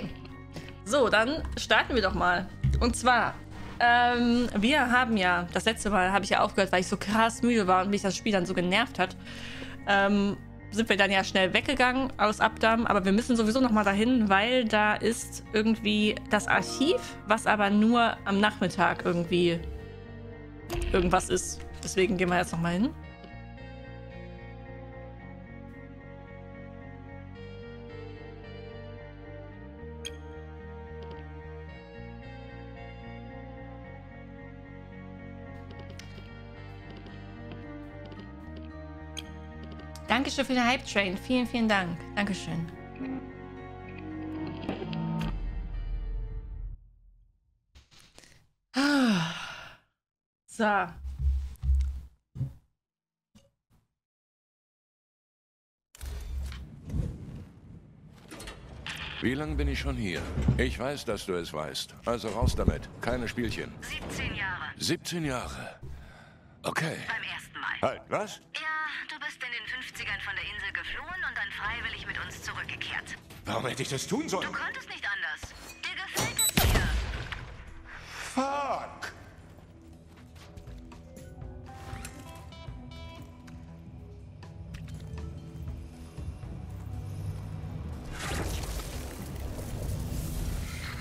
Okay. So, dann starten wir doch mal. Und zwar, wir haben ja, das letzte Mal habe ich ja aufgehört, weil ich so krass müde war und mich das Spiel dann so genervt hat. Sind wir dann ja schnell weggegangen aus Abdam, aber wir müssen sowieso nochmal dahin, weil da ist irgendwie das Archiv, was aber nur am Nachmittag irgendwie irgendwas ist. Deswegen gehen wir jetzt nochmal hin. Dankeschön für den Hype-Train. Vielen, vielen Dank. Dankeschön. So. Wie lange bin ich schon hier? Ich weiß, dass du es weißt. Also raus damit. Keine Spielchen. 17 Jahre. 17 Jahre. Okay. Beim ersten Mal. Halt, was? Ja, du bist in den 50ern von der Insel geflohen und dann freiwillig mit uns zurückgekehrt. Warum hätte ich das tun sollen? Du konntest nicht anders. Dir gefällt es hier. Fuck!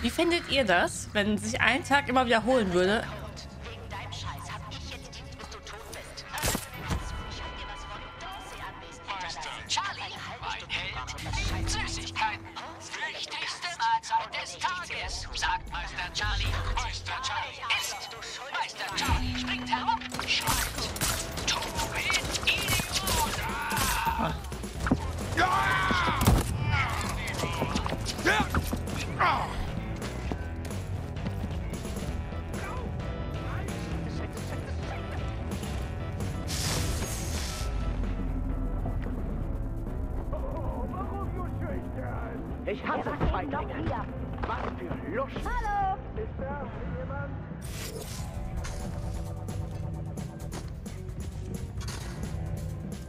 Wie findet ihr das, wenn sich ein Tag immer wiederholen würde?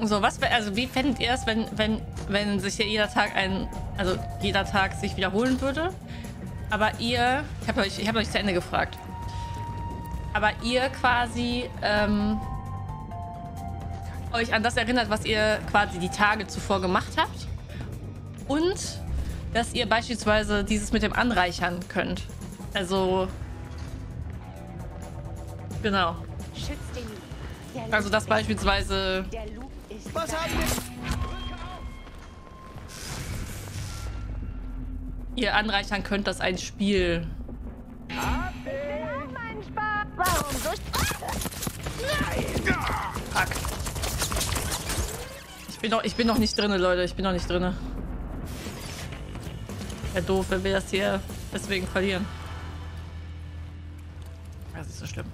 So, was, also wie fändet ihr es, wenn sich hier jeder Tag sich wiederholen würde? Aber ihr, ich hab euch zu Ende gefragt. Aber ihr quasi euch an das erinnert, was ihr quasi die Tage zuvor gemacht habt. Und dass ihr beispielsweise dieses mit dem anreichern könnt. Also genau. Also das beispielsweise. Was haben wir? Ihr anreichern könnt, dass ein Spiel. Fuck. Ich bin noch nicht drinne, Leute. Ich bin noch nicht drinne. Wäre doof, wenn wir das hier deswegen verlieren. Das ist so schlimm.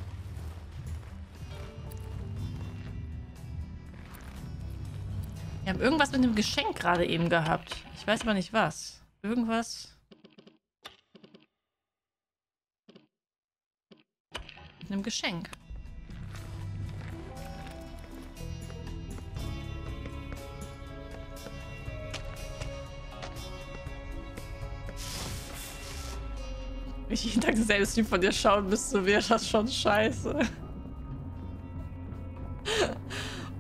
Wir haben irgendwas mit einem Geschenk gerade eben gehabt. Ich weiß aber nicht was. Irgendwas. Mit einem Geschenk. Wenn ich jeden Tag dasselbe Stream von dir schauen müsste, wäre das schon scheiße.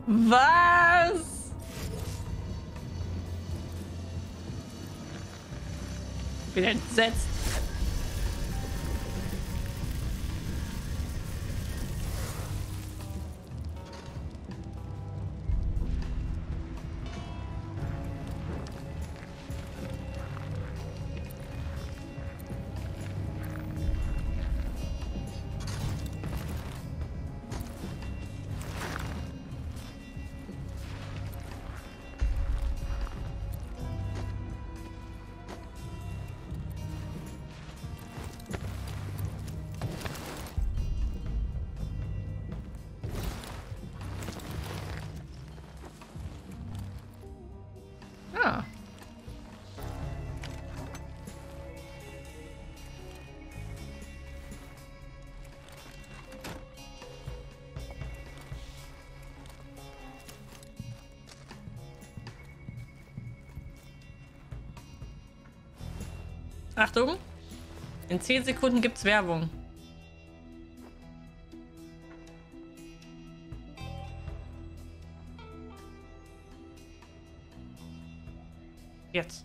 Was? Ich bin entsetzt. Achtung! In 10 Sekunden gibt's Werbung. Jetzt.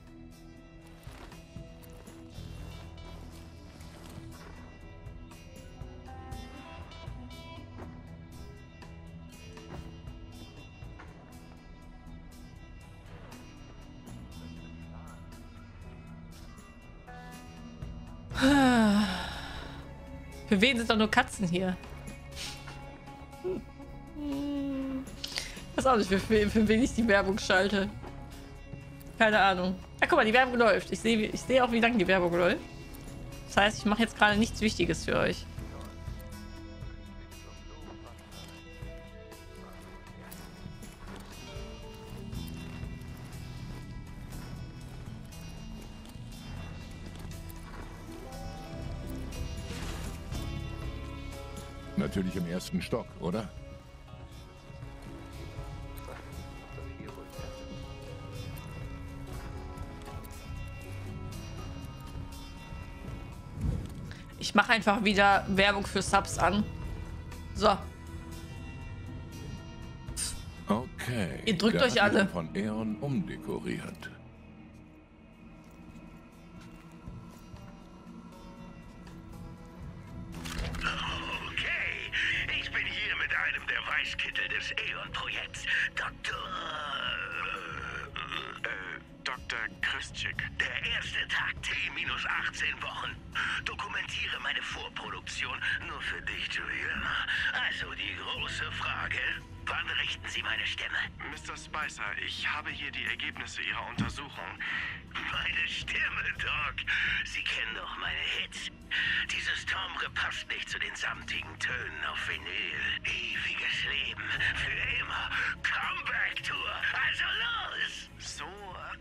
Für wen sind doch nur Katzen hier? Ich weiß auch nicht, für wen ich die Werbung schalte. Keine Ahnung. Ah, guck mal, die Werbung läuft. Ich seh auch, wie lange die Werbung läuft. Das heißt, ich mache jetzt gerade nichts Wichtiges für euch. Natürlich im ersten Stock, oder? Ich mache einfach wieder Werbung für Subs an. So. Okay. Ihr drückt euch alle. Von Aeon umdekoriert. Okay. Ich bin hier mit einem der Weißkittel des Aeon-Projekts. Dr. Christchik. Der erste Tag T-18 Wochen. Dokumentiere meine Vorproduktion nur für dich, Juliana. Also die große Frage, wann richten Sie meine Stimme? Mr. Spicer, ich habe hier die Ergebnisse Ihrer Untersuchung. Meine Stimme, Doc. Sie kennen doch meine Hits. Dieses Tomre passt nicht zu den samtigen Tönen auf Vinyl. Ewiges Leben, für immer. Comeback-Tour, also los! So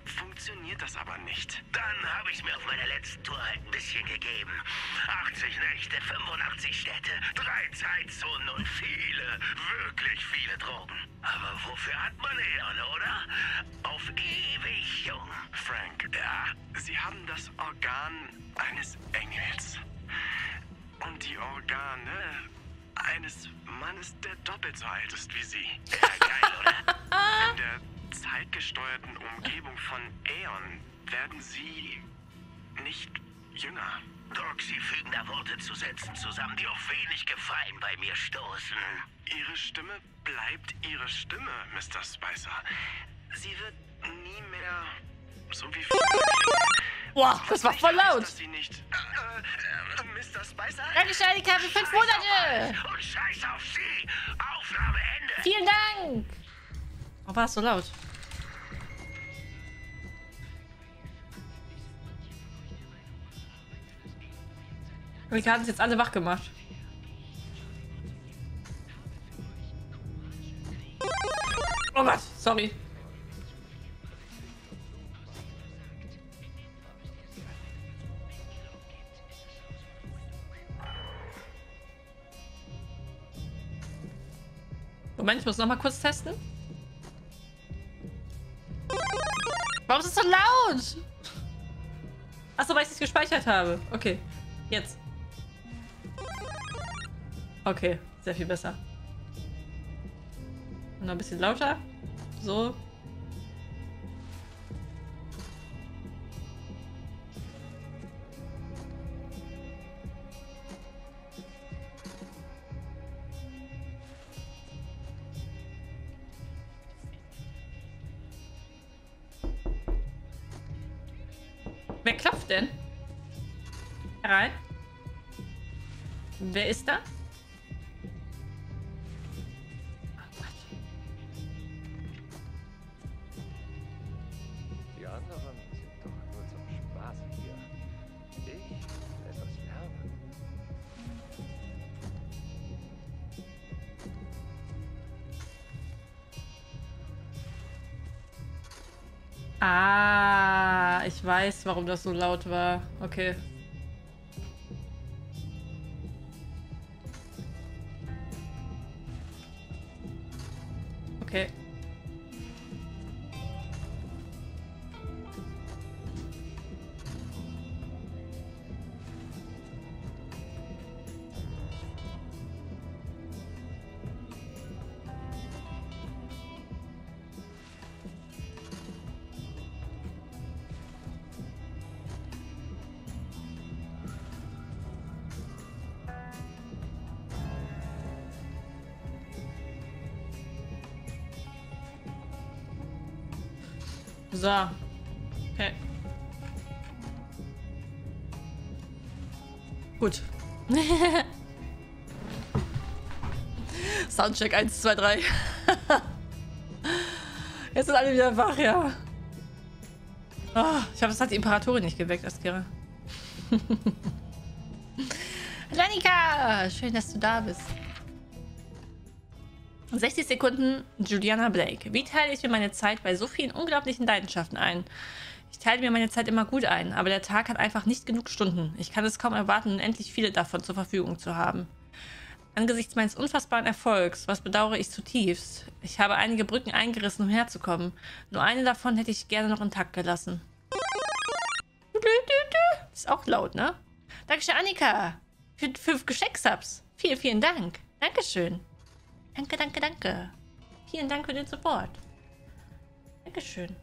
funktioniert das aber nicht. Dann habe ich mir auf meiner letzten Tour halt ein bisschen gegeben. 80 Nächte, 85 Städte, 3 Zeitzonen und viele, wirklich viele Drogen. Aber wofür hat man Aeon, oder? Auf ewig jung. Frank, ja? Sie haben das Organ eines Engels. Und die Organe eines Mannes, der doppelt so alt ist wie Sie. Ja, geil, oder? In der zeitgesteuerten Umgebung von Aeon werden Sie nicht jünger. Doc, Sie fügen da Worte zu Sätzen zusammen, die auf wenig Gefallen bei mir stoßen. Ihre Stimme bleibt Ihre Stimme, Mr. Spicer. Sie wird nie mehr so wie früher. Wow, das war voll laut. Dass Sie nicht, Mr. Spicer. Danke, Charlie, für 5 Monate. Und scheiß auf Sie. Aufnahme Ende. Vielen Dank. Oh, war es so laut? Wir haben es jetzt alle wach gemacht. Oh Gott, sorry. Moment, ich muss noch mal kurz testen. Warum ist es so laut? Achso, weil ich es gespeichert habe. Okay, jetzt. Okay, sehr viel besser. Noch ein bisschen lauter. So. Wer klopft denn? Herein. Wer ist da? Die anderen sind doch nur zum Spaß hier. Ich will etwas lernen. Ah, ich weiß, warum das so laut war. Okay. Okay. So. Okay. Gut. Soundcheck 1, 2, 3. Jetzt sind alle wieder wach, ja. Oh, ich hoffe, es hat die Imperatorin nicht geweckt, Askira. Renika! Schön, dass du da bist. 60 Sekunden Juliana Blake. Wie teile ich mir meine Zeit bei so vielen unglaublichen Leidenschaften ein? Ich teile mir meine Zeit immer gut ein, aber der Tag hat einfach nicht genug Stunden. Ich kann es kaum erwarten, endlich viele davon zur Verfügung zu haben. Angesichts meines unfassbaren Erfolgs, was bedauere ich zutiefst? Ich habe einige Brücken eingerissen, um herzukommen. Nur eine davon hätte ich gerne noch intakt gelassen. Ist auch laut, ne? Dankeschön, Annika, für 5 Geschenksubs. Vielen, vielen Dank. Dankeschön. Danke, danke, danke. Vielen Dank für den Support. Dankeschön.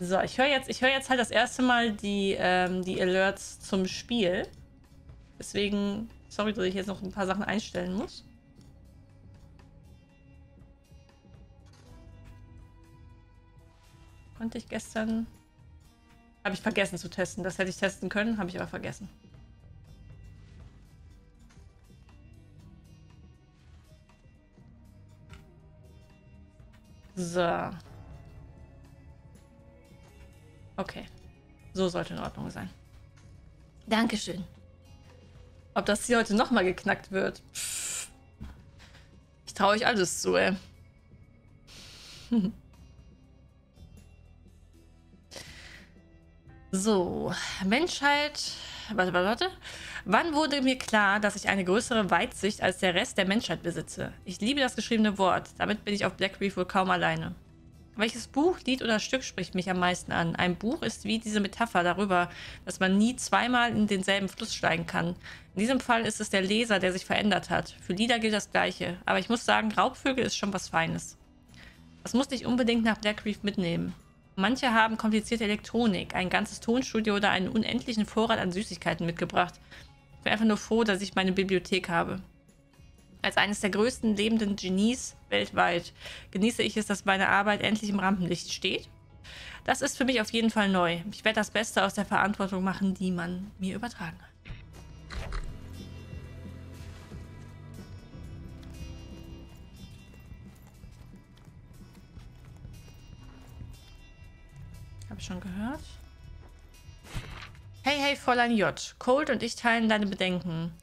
So, ich höre jetzt halt das erste Mal die Alerts zum Spiel. Deswegen, sorry, dass ich jetzt noch ein paar Sachen einstellen muss. Konnte ich gestern... Habe ich vergessen zu testen. Das hätte ich testen können, habe ich aber vergessen. So. Okay. So sollte in Ordnung sein. Dankeschön. Ob das hier heute nochmal geknackt wird? Pff. Ich traue euch alles zu, ey. So, Menschheit... Warte. Wann wurde mir klar, dass ich eine größere Weitsicht als der Rest der Menschheit besitze? Ich liebe das geschriebene Wort. Damit bin ich auf Black Reef wohl kaum alleine. Welches Buch, Lied oder Stück spricht mich am meisten an? Ein Buch ist wie diese Metapher darüber, dass man nie zweimal in denselben Fluss steigen kann. In diesem Fall ist es der Leser, der sich verändert hat. Für Lieder gilt das Gleiche. Aber ich muss sagen, Raubvögel ist schon was Feines. Das musste ich unbedingt nach Black Reef mitnehmen. Manche haben komplizierte Elektronik, ein ganzes Tonstudio oder einen unendlichen Vorrat an Süßigkeiten mitgebracht. Ich bin einfach nur froh, dass ich meine Bibliothek habe. Als eines der größten lebenden Genies weltweit genieße ich es, dass meine Arbeit endlich im Rampenlicht steht. Das ist für mich auf jeden Fall neu. Ich werde das Beste aus der Verantwortung machen, die man mir übertragen hat. Hab ich schon gehört. Hey, hey, Fräulein J. Colt und ich teilen deine Bedenken.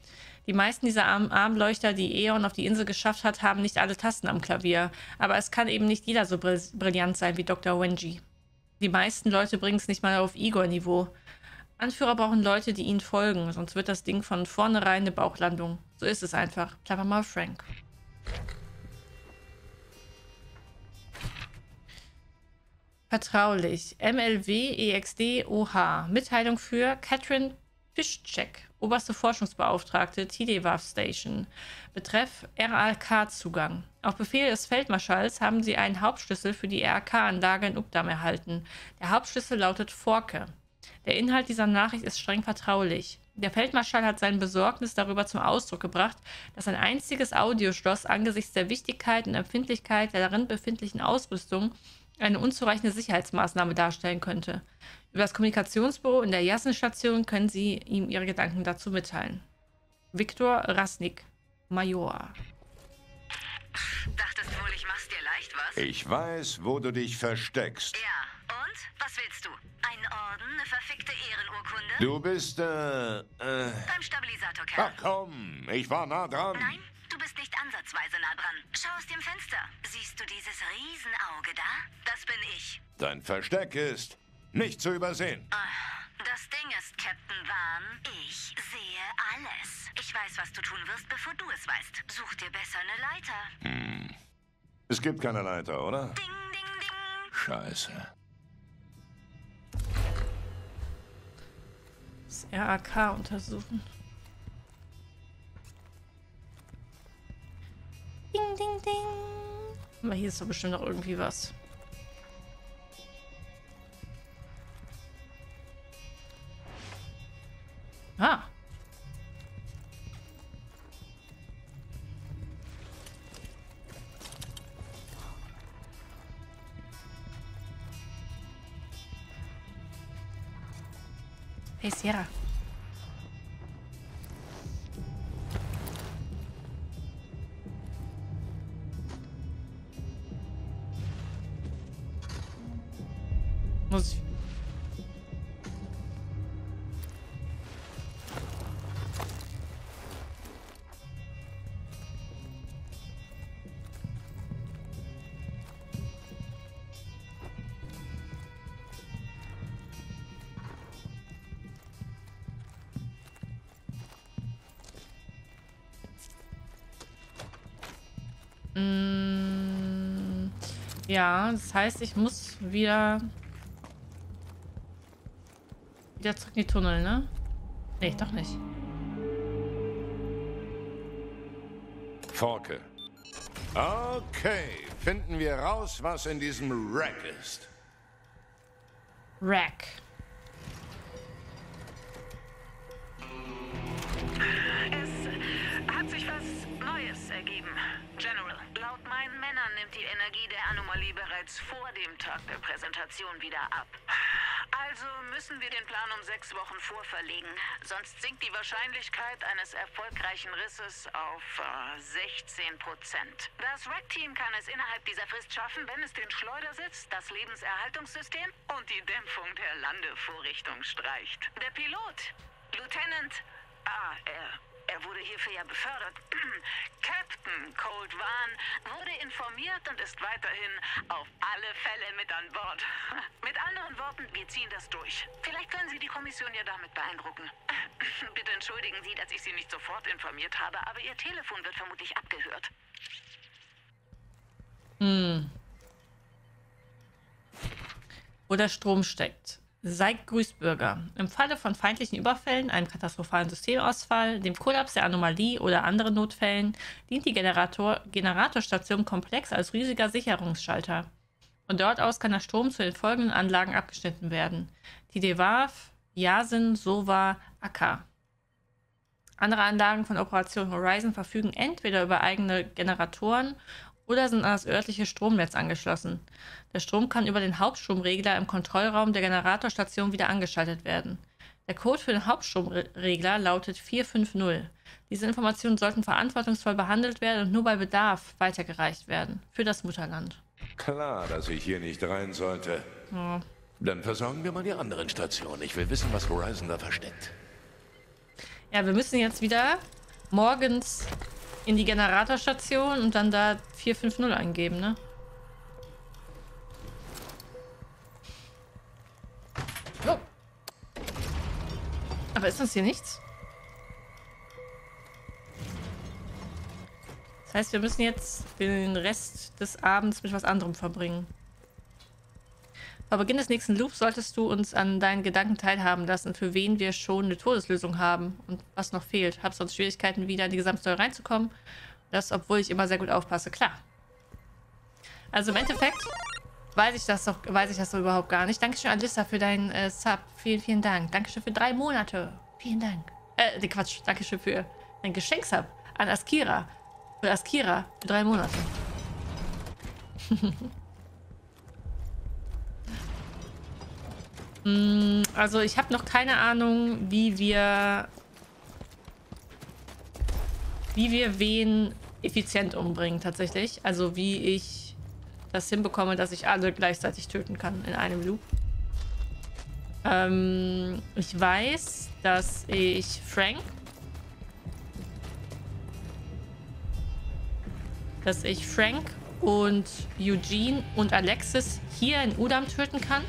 Die meisten dieser Armleuchter, die Aeon auf die Insel geschafft hat, haben nicht alle Tasten am Klavier. Aber es kann eben nicht jeder so brillant sein wie Dr. Wenji. Die meisten Leute bringen es nicht mal auf Igor-Niveau. Anführer brauchen Leute, die ihnen folgen, sonst wird das Ding von vornherein eine Bauchlandung. So ist es einfach. Klapper mal, Frank. Vertraulich. MLW-EXD-OH. Mitteilung für Katrin Pischczek, oberste Forschungsbeauftragte, TD-WAF-Station. Betreff RAK-Zugang. Auf Befehl des Feldmarschalls haben sie einen Hauptschlüssel für die RAK-Anlage in Updaam erhalten. Der Hauptschlüssel lautet Forke. Der Inhalt dieser Nachricht ist streng vertraulich. Der Feldmarschall hat sein Besorgnis darüber zum Ausdruck gebracht, dass ein einziges Audioschloss angesichts der Wichtigkeit und Empfindlichkeit der darin befindlichen Ausrüstung eine unzureichende Sicherheitsmaßnahme darstellen könnte. Über das Kommunikationsbüro in der YASIN-Station können Sie ihm Ihre Gedanken dazu mitteilen. Viktor Rasnik, Major. Dachtest wohl, ich mach's dir leicht, was? Ich weiß, wo du dich versteckst. Ja, und? Was willst du? Einen Orden, eine verfickte Ehrenurkunde? Du bist, beim Stabilisator, Kerl. Ach komm, ich war nah dran. Nein? Du bist nicht ansatzweise nah dran. Schau aus dem Fenster. Siehst du dieses Riesenauge da? Das bin ich. Dein Versteck ist nicht zu übersehen. Das Ding ist, Captain Warn, ich sehe alles. Ich weiß, was du tun wirst, bevor du es weißt. Such dir besser eine Leiter. Hm. Es gibt keine Leiter, oder? Ding, ding, ding. Scheiße. Das RAK untersuchen. Ding, ding, ding. Aber hier ist doch bestimmt noch irgendwie was. Ah. Hey, Sierra. Muss ich... Ja, das heißt, ich muss wieder zurück in die Tunnel, ne? Nee, doch nicht. Forke. Okay, finden wir raus, was in diesem Rack ist. Rack. Es hat sich was Neues ergeben. General, laut meinen Männern nimmt die Energie der Anomalie bereits vor dem Tag der Präsentation wieder ab. Also müssen wir den Plan um 6 Wochen vorverlegen. Sonst sinkt die Wahrscheinlichkeit eines erfolgreichen Risses auf 16%. Das RAK-Team kann es innerhalb dieser Frist schaffen, wenn es den Schleudersitz, das Lebenserhaltungssystem und die Dämpfung der Landevorrichtung streicht. Der Pilot, Lieutenant er wurde hierfür ja befördert. Captain Colt Vahn wurde informiert und ist weiterhin auf alle Fälle mit an Bord. Mit anderen Worten, wir ziehen das durch. Vielleicht können Sie die Kommission ja damit beeindrucken. Bitte entschuldigen Sie, dass ich Sie nicht sofort informiert habe, aber Ihr Telefon wird vermutlich abgehört. Hm. Wo der Strom steckt. Sei grüßt, Bürger. Im Falle von feindlichen Überfällen, einem katastrophalen Systemausfall, dem Kollaps der Anomalie oder anderen Notfällen dient die Generatorstation komplex als riesiger Sicherungsschalter. Von dort aus kann der Strom zu den folgenden Anlagen abgeschnitten werden. Die DEWAF, YASIN, SOVA, AK. Andere Anlagen von Operation Horizon verfügen entweder über eigene Generatoren oder sind an das örtliche Stromnetz angeschlossen. Der Strom kann über den Hauptstromregler im Kontrollraum der Generatorstation wieder angeschaltet werden. Der Code für den Hauptstromregler lautet 450. Diese Informationen sollten verantwortungsvoll behandelt werden und nur bei Bedarf weitergereicht werden. Für das Mutterland. Klar, dass ich hier nicht rein sollte. Ja. Dann versorgen wir mal die anderen Stationen. Ich will wissen, was Horizon da versteckt. Ja, wir müssen jetzt wieder morgens... in die Generatorstation und dann da 450 eingeben, ne? Oh. Aber ist uns hier nichts? Das heißt, wir müssen jetzt den Rest des Abends mit was anderem verbringen. Vor Beginn des nächsten Loops solltest du uns an deinen Gedanken teilhaben lassen, für wen wir schon eine Todeslösung haben und was noch fehlt. Hab sonst Schwierigkeiten, wieder in die Gesamtsteuer reinzukommen. Das, obwohl ich immer sehr gut aufpasse. Klar. Also im Endeffekt weiß ich das doch überhaupt gar nicht. Dankeschön, Alissa, für deinen Sub. Vielen, vielen Dank. Dankeschön für 3 Monate. Vielen Dank. Quatsch. Dankeschön für dein Geschenk-Sub an Askira. Für Askira für 3 Monate. Also ich habe noch keine Ahnung, wie wir wen effizient umbringen tatsächlich. Also wie ich das hinbekomme, dass ich alle gleichzeitig töten kann in einem Loop. Ich weiß, dass ich Frank und Eugene und Alexis hier in Updaam töten kann.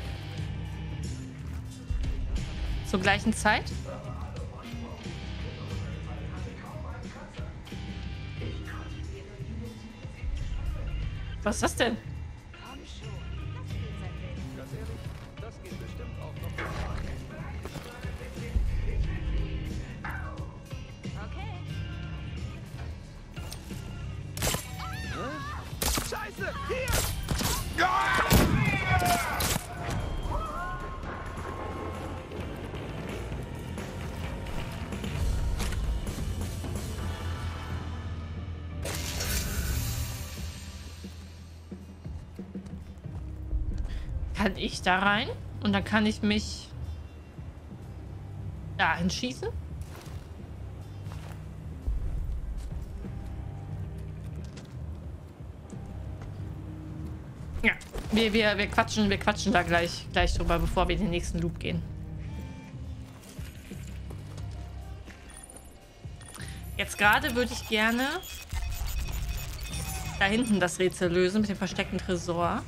Zur gleichen Zeit. Was ist das denn? Kann ich da rein und dann kann ich mich Da hinschießen? Ja, wir quatschen da gleich drüber, bevor wir in den nächsten Loop gehen. Jetzt gerade würde ich gerne da hinten das Rätsel lösen mit dem versteckten Tresor.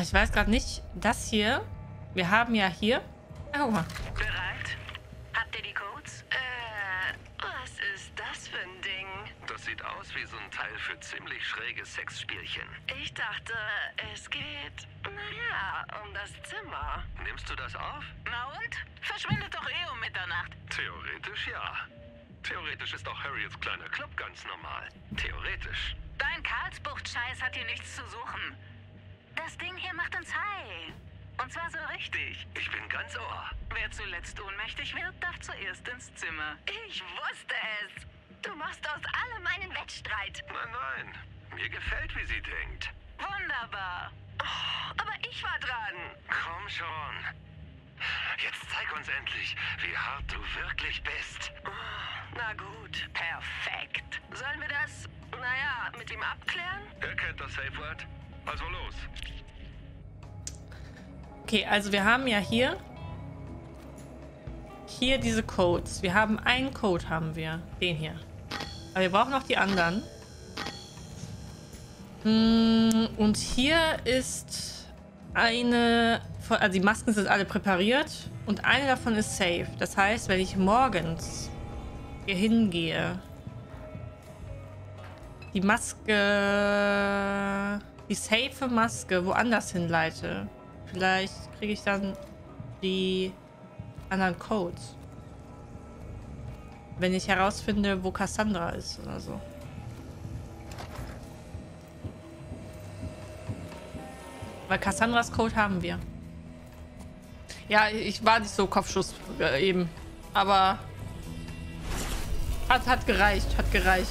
Ich weiß gerade nicht, das hier. Wir haben ja hier. Ah, guck mal. Bereit? Habt ihr die Codes? Was ist das für ein Ding? Das sieht aus wie so ein Teil für ziemlich schräge Sexspielchen. Ich dachte, es geht, naja, um das Zimmer. Nimmst du das auf? Na und? Verschwindet doch eh um Mitternacht. Theoretisch ja. Theoretisch ist auch Harriets kleiner Club ganz normal. Theoretisch. Dein Karlsbucht-Scheiß hat hier nichts zu suchen. Das Ding hier macht uns high. Und zwar so richtig. Ich bin ganz ohr. Wer zuletzt ohnmächtig wird, darf zuerst ins Zimmer. Ich wusste es. Du machst aus allem einen Wettstreit. Nein. Mir gefällt, wie sie denkt. Wunderbar. Oh, aber ich war dran. Komm schon. Jetzt zeig uns endlich, wie hart du wirklich bist. Oh, na gut. Perfekt. Sollen wir das, naja, mit ihm abklären? Er kennt das Safe Word. Also los. Okay, also wir haben ja hier diese Codes. Wir haben einen Code, haben wir. Den hier. Aber wir brauchen noch die anderen. Und hier ist eine... Also die Masken sind alle präpariert. Und eine davon ist safe. Das heißt, wenn ich morgens hier hingehe... Die Maske... Die safe Maske woanders hinleite. Vielleicht kriege ich dann die anderen Codes. Wenn ich herausfinde, wo Cassandra ist oder so. Weil Cassandras Code haben wir. Ja, ich war nicht so Kopfschuss eben. Aber hat gereicht, hat gereicht.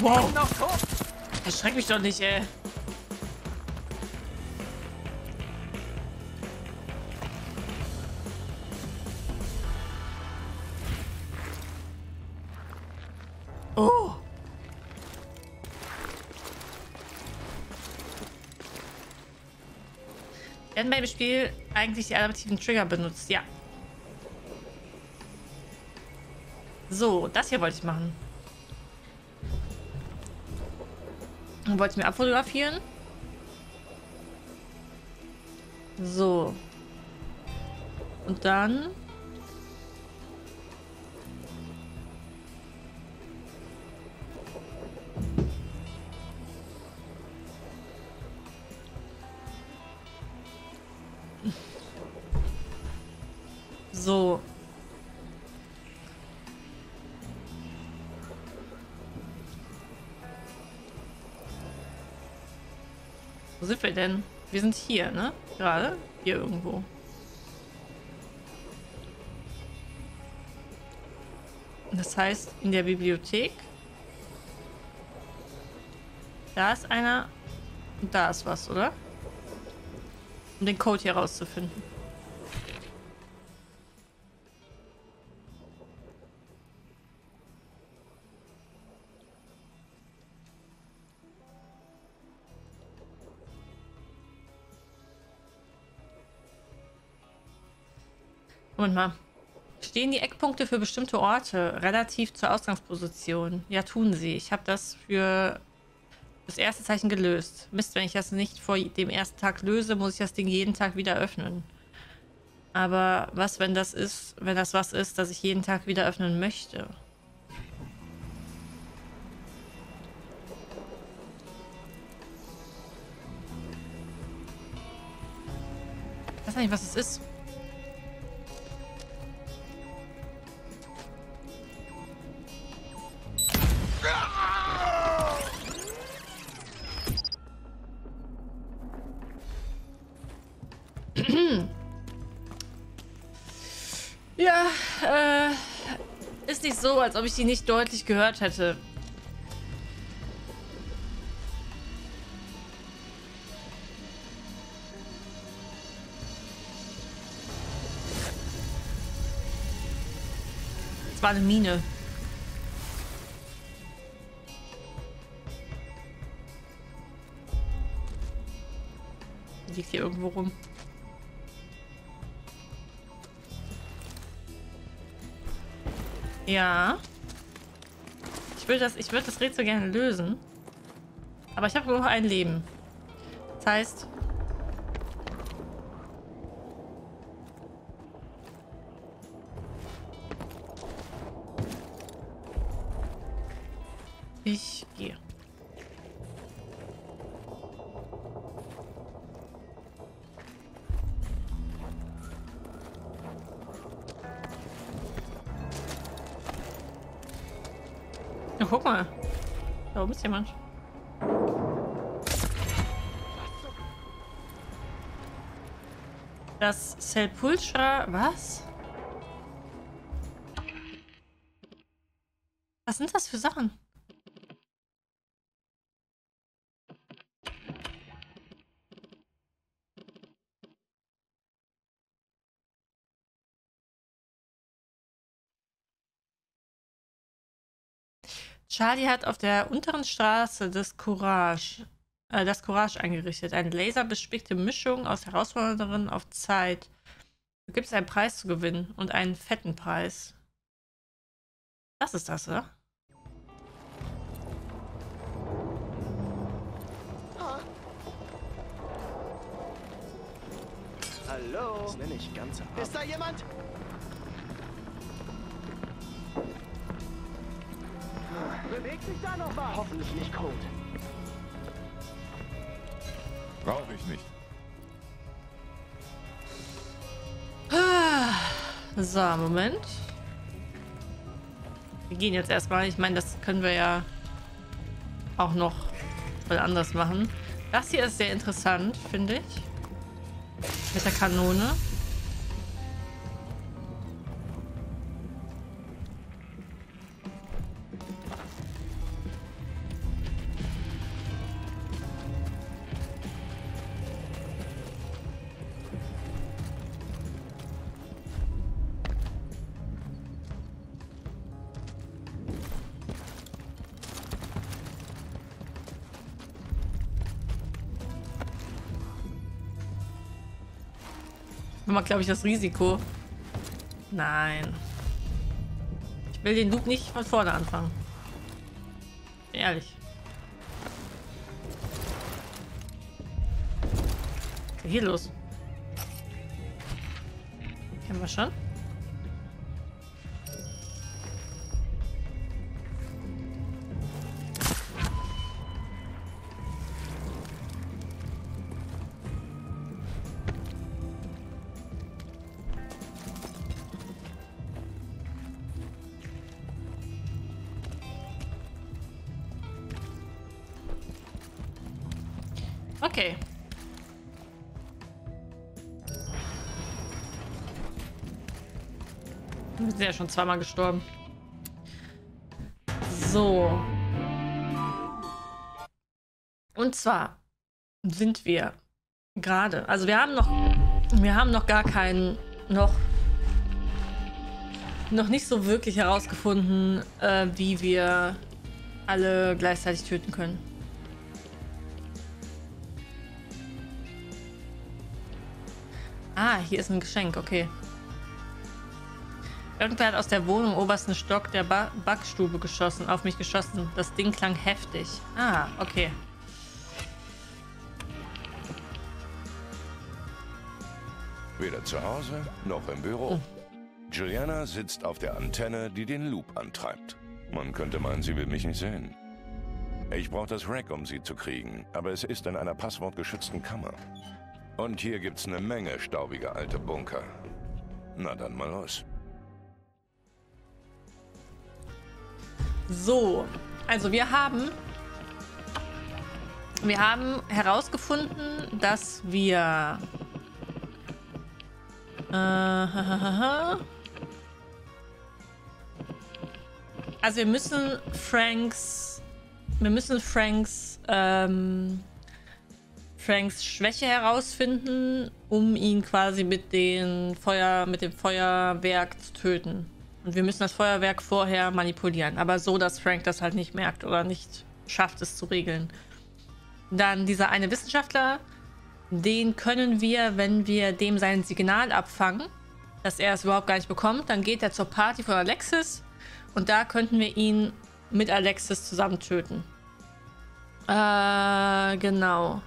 Wow. Erschreck mich doch nicht, ey. Oh. Werden bei dem Spiel eigentlich die adaptiven Trigger benutzt? Ja. So, das hier wollte ich machen. Wollte ich mir abfotografieren. So. Und dann... So. Wo sind wir denn? Wir sind hier, ne? Gerade? Hier irgendwo. Das heißt, in der Bibliothek. Da ist einer. Und da ist was, oder? um den Code hier rauszufinden. Moment mal. Stehen die Eckpunkte für bestimmte Orte relativ zur Ausgangsposition? Ja, tun sie. Ich habe das für das erste Zeichen gelöst. Mist, wenn ich das nicht vor dem ersten Tag löse, muss ich das Ding jeden Tag wieder öffnen. Aber was, wenn das ist, wenn das was ist, das ich jeden Tag wieder öffnen möchte? Ich weiß nicht, was es ist. Ja, ist nicht so, als ob ich die nicht deutlich gehört hätte. Es war eine Mine. Liegt hier irgendwo rum. Ja. Ich würde das Rätsel gerne lösen. Aber ich habe nur noch ein Leben. Das heißt... ich gehe. Guck mal. Da oben ist jemand. Das Sepulchra... Was? Was sind das für Sachen? Charlie hat auf der unteren Straße das Courage eingerichtet. Eine laserbespickte Mischung aus Herausforderern auf Zeit. Da gibt es einen Preis zu gewinnen und einen fetten Preis. Das ist das, oder? Hallo? Das nenne ich ganz hart. Ist da jemand? Bewegt sich da noch was? Hoffentlich nicht Code. Brauche ich nicht. So, Moment. Wir gehen jetzt erstmal. Ich meine, das können wir ja auch noch mal anders machen. Das hier ist sehr interessant, finde ich. Mit der Kanone. Glaube ich, das Risiko. Nein. Ich will den Loop nicht von vorne anfangen. Ehrlich. Okay, hier los. Kennen wir schon. Okay. Wir sind ja schon zweimal gestorben. So. Und zwar sind wir Gerade. Also wir haben noch gar keinen, noch nicht so wirklich herausgefunden, wie wir alle gleichzeitig töten können. Ah, hier ist ein Geschenk, okay. Irgendwer hat aus der Wohnung im obersten Stock der Backstube geschossen, auf mich geschossen. Das Ding klang heftig. Ah, okay. Weder zu Hause noch im Büro. Oh. Juliana sitzt auf der Antenne, die den Loop antreibt. Man könnte meinen, sie will mich nicht sehen. Ich brauche das RAK, um sie zu kriegen, aber es ist in einer passwortgeschützten Kammer. Und hier gibt's eine Menge staubige alte Bunker. Na dann mal los. So, also wir haben herausgefunden, dass wir also wir müssen Franks Schwäche herausfinden, um ihn quasi mit dem Feuerwerk zu töten. Und wir müssen das Feuerwerk vorher manipulieren, aber so, dass Frank das halt nicht merkt oder nicht schafft, es zu regeln. Dann dieser eine Wissenschaftler, den können wir, wenn wir dem sein Signal abfangen, dass er es überhaupt gar nicht bekommt, dann geht er zur Party von Alexis und da könnten wir ihn mit Alexis zusammen töten. Genau.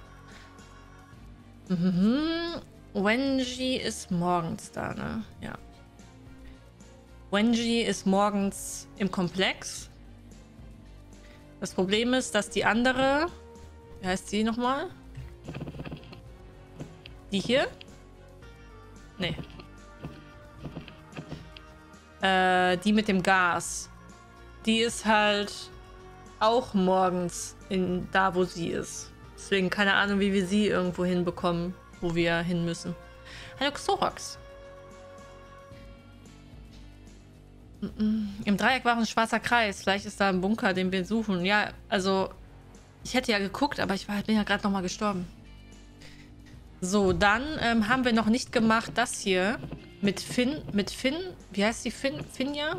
Wenji ist morgens da, ne? Ja. Wenji ist morgens im Komplex. Das Problem ist, dass die andere, wie heißt sie nochmal? Die hier? Nee. Die mit dem Gas. Die ist halt auch morgens da, wo sie ist. Deswegen keine Ahnung, wie wir sie irgendwo hinbekommen, wo wir hin müssen. Hallo Xorox. Im Dreieck war ein schwarzer Kreis. Vielleicht ist da ein Bunker, den wir suchen. Ja, also ich hätte ja geguckt, aber ich bin ja gerade nochmal gestorben. So, dann haben wir noch nicht gemacht das hier mit Finn. Wie heißt die Finja?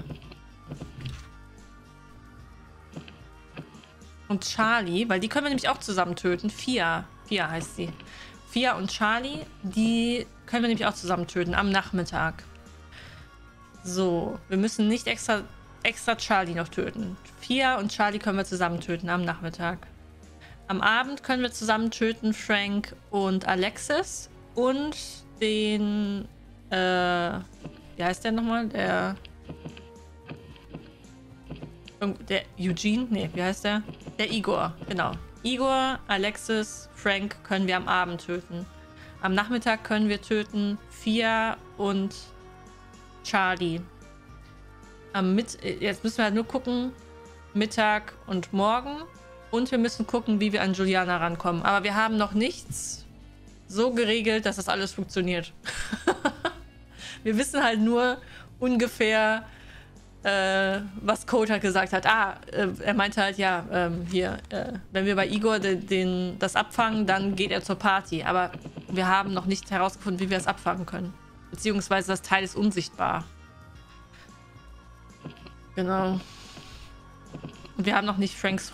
Und Charlie, weil die können wir nämlich auch zusammen töten. Fia heißt sie. Fia und Charlie, die können wir nämlich auch zusammen töten am Nachmittag. So, wir müssen nicht extra Charlie noch töten. Fia und Charlie können wir zusammen töten am Nachmittag. Am Abend können wir zusammen töten Frank und Alexis und den, wie heißt der nochmal? Der Eugene? Nee, wie heißt der? Der Igor, genau. Igor, Alexis, Frank können wir am Abend töten. Am Nachmittag können wir töten Fia und Charlie. Jetzt müssen wir halt nur gucken, Mittag und morgen. Und wir müssen gucken, wie wir an Juliana rankommen. Aber wir haben noch nichts so geregelt, dass das alles funktioniert. Wir wissen halt nur ungefähr, was Colt halt gesagt hat. Er meinte halt, ja, hier, wenn wir bei Igor das abfangen, dann geht er zur Party. Aber wir haben noch nicht herausgefunden, wie wir es abfangen können. Beziehungsweise das Teil ist unsichtbar. Genau. Und wir haben noch nicht Franks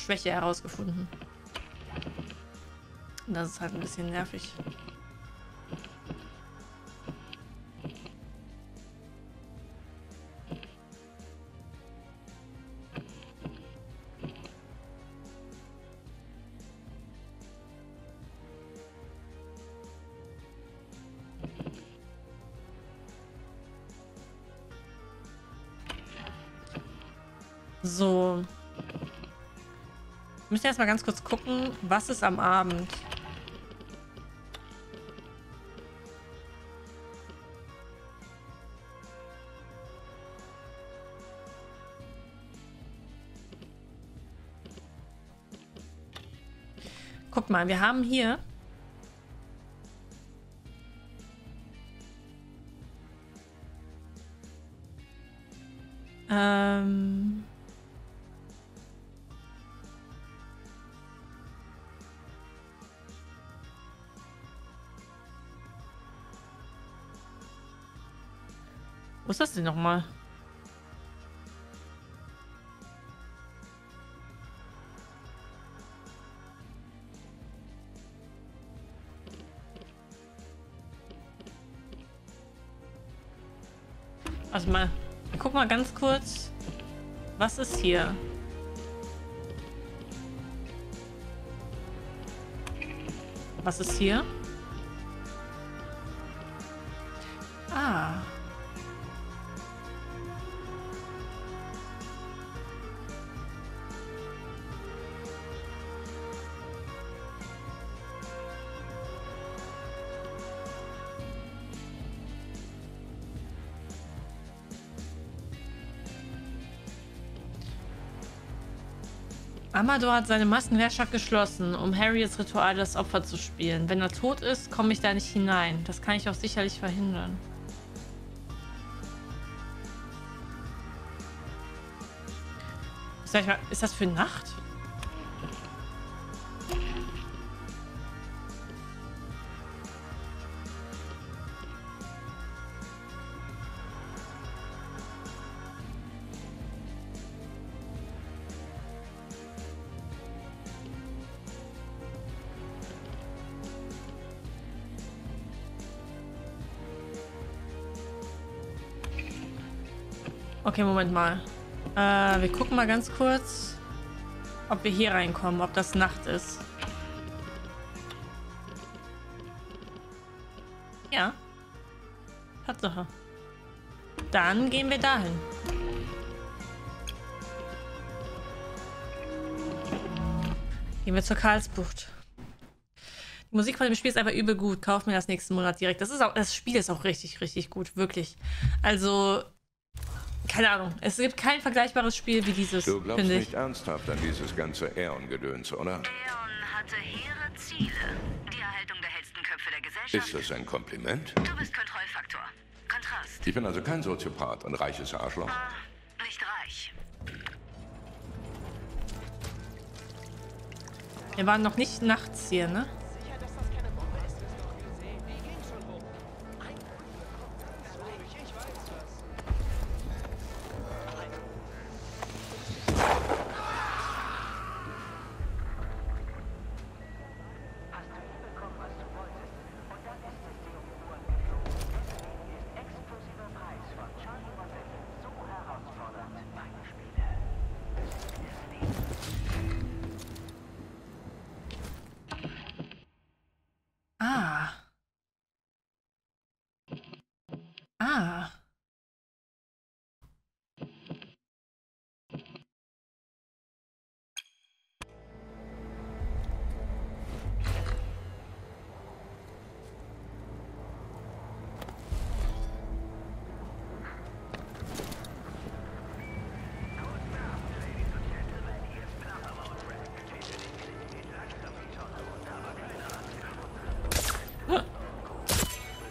Schwäche herausgefunden. Und das ist halt ein bisschen nervig. So. Wir müssen erstmal ganz kurz gucken, was ist am Abend. Guck mal, wir haben hier Wo ist das denn nochmal? Also mal, ich guck mal ganz kurz, was ist hier? Was ist hier? Ah. Amador hat seine Massenwerkstatt geschlossen, um Harriets Ritual das Opfer zu spielen. Wenn er tot ist, komme ich da nicht hinein. Das kann ich auch sicherlich verhindern. Sag ich mal, ist das für Nacht? Okay, Moment mal. Wir gucken mal ganz kurz, ob wir hier reinkommen, ob das Nacht ist. Ja. Tatsache. Dann gehen wir dahin. Gehen wir zur Karlsbucht. Die Musik von dem Spiel ist einfach übel gut. Kauf mir das nächsten Monat direkt. Das ist auch, das Spiel ist auch richtig, richtig gut. Wirklich. Also... Keine Ahnung, es gibt kein vergleichbares Spiel wie dieses, finde ich. Du glaubst nicht ernsthaft an dieses ganze Aeon-Gedöns, oder? Aeon hatte hehre Ziele. Die Erhaltung der hellsten Köpfe der Gesellschaft... Ist das ein Kompliment? Du bist Kontrollfaktor. Kontrast. Ich bin also kein Soziopath und reiches Arschloch. Nicht reich. Wir waren noch nicht nachts hier, ne?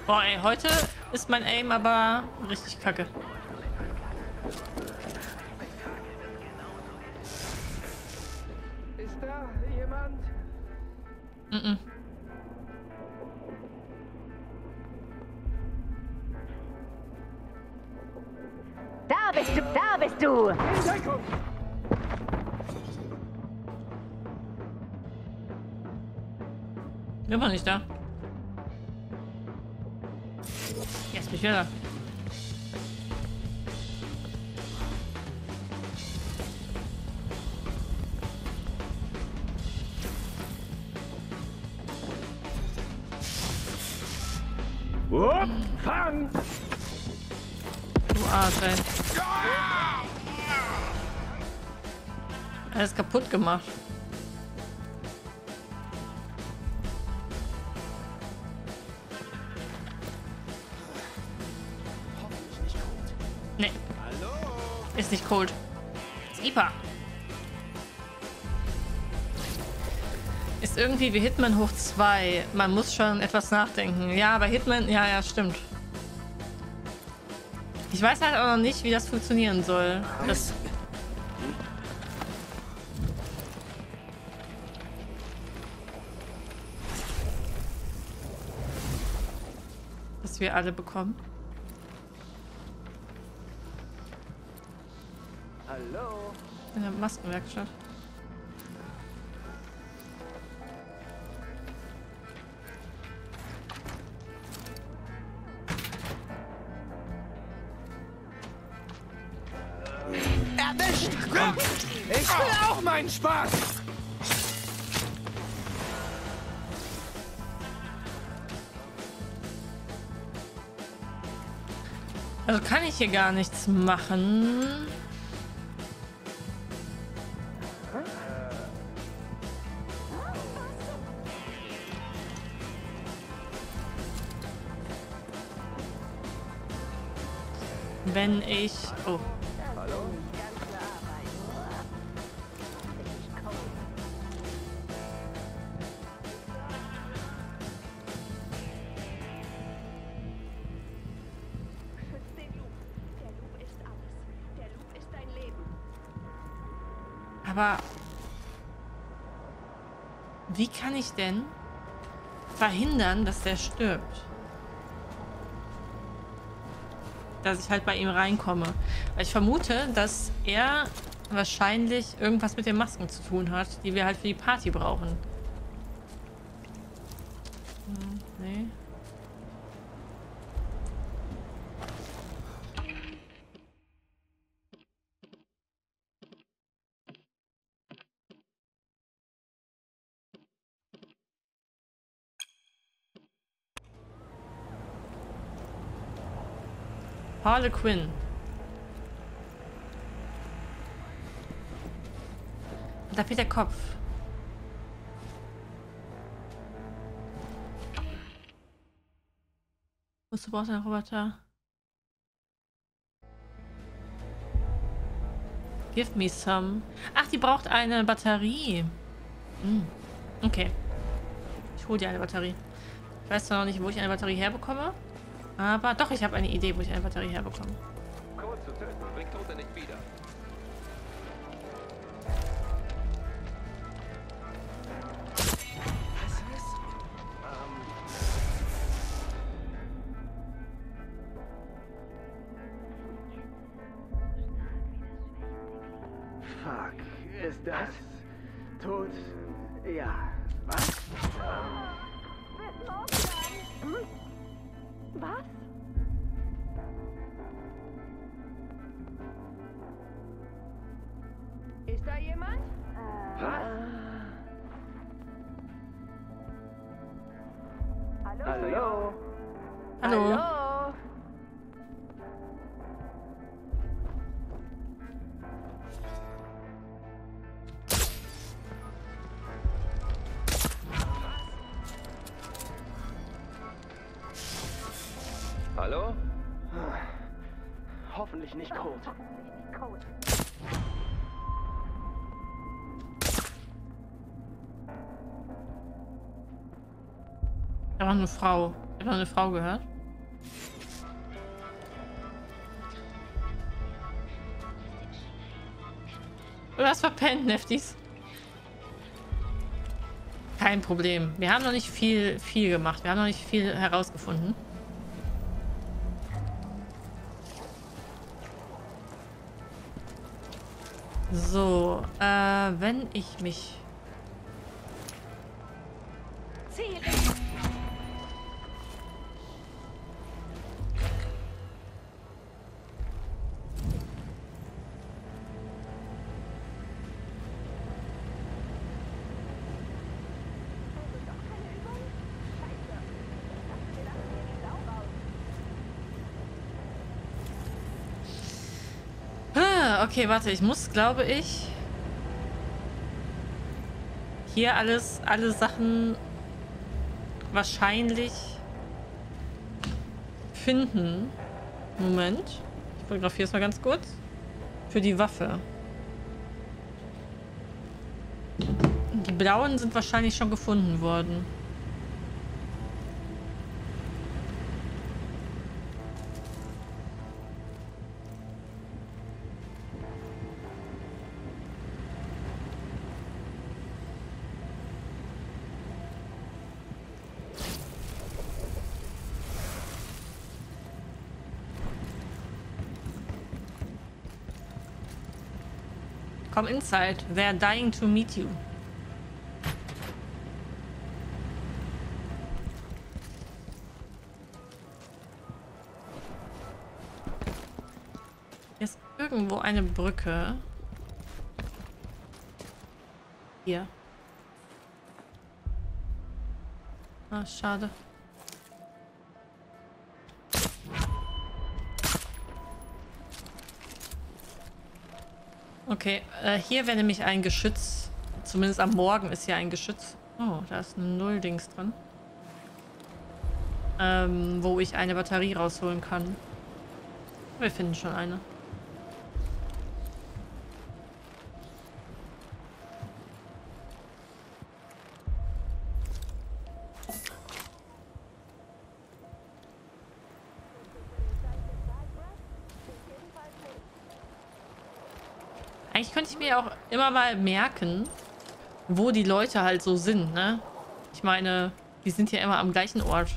Boah, ey, heute ist mein Aim aber richtig kacke. Ist da jemand? Mm-mm. Da bist du, da bist du! Ich bin nicht da. Ich höre. Fang! Du Arsch, ey. Alles kaputt gemacht. Ist nicht cold. Ist IPA. Ist irgendwie wie Hitman hoch 2. Man muss schon etwas nachdenken. Ja, bei Hitman... Ja, ja, stimmt. Ich weiß halt auch noch nicht, wie das funktionieren soll. Das... Was wir alle bekommen. Hallo. In der Maskenwerkstatt. Erwischt! Komm! Ich will auch meinen Spaß! Also kann ich hier gar nichts machen. Wenn ich... Oh. Wie kann ich denn verhindern, dass der stirbt? Dass ich halt bei ihm reinkomme. Weil ich vermute, dass er wahrscheinlich irgendwas mit den Masken zu tun hat, die wir halt für die Party brauchen. Hm, nee. Harlequin. Da fehlt der Kopf. Wozu brauchst du einen Roboter? Give me some. Ach, die braucht eine Batterie. Hm. Okay. Ich hole dir eine Batterie. Ich weiß zwar noch nicht, wo ich eine Batterie herbekomme. Aber doch, ich habe eine Idee, wo ich eine Batterie herbekomme. Colt zu töten bringt Tote nicht wieder. Was ist? Fuck, ist das tot? Ja. Was? Was? Ist da jemand? Was? Hallo? Hallo? Hallo? Hallo? Hallo? Hoffentlich nicht Colt. Da war eine Frau. Ich habe eine Frau gehört. Du hast verpennt, Neftis. Kein Problem. Wir haben noch nicht viel gemacht. Wir haben noch nicht viel herausgefunden. So, wenn ich mich... Okay, warte, ich muss, glaube ich, hier alle Sachen wahrscheinlich finden. Moment, ich fotografiere es mal ganz kurz. Für die Waffe. Die blauen sind wahrscheinlich schon gefunden worden. Come inside. They're dying to meet you. Hier ist irgendwo eine Brücke. Hier. Ah, schade. Okay, hier wäre nämlich ein Geschütz. Zumindest am Morgen ist hier ein Geschütz. Oh, da ist ein Nulldings dran. Wo ich eine Batterie rausholen kann. Wir finden schon eine. Eigentlich könnte ich mir auch immer mal merken, wo die Leute halt so sind, ne? Ich meine, die sind ja immer am gleichen Ort.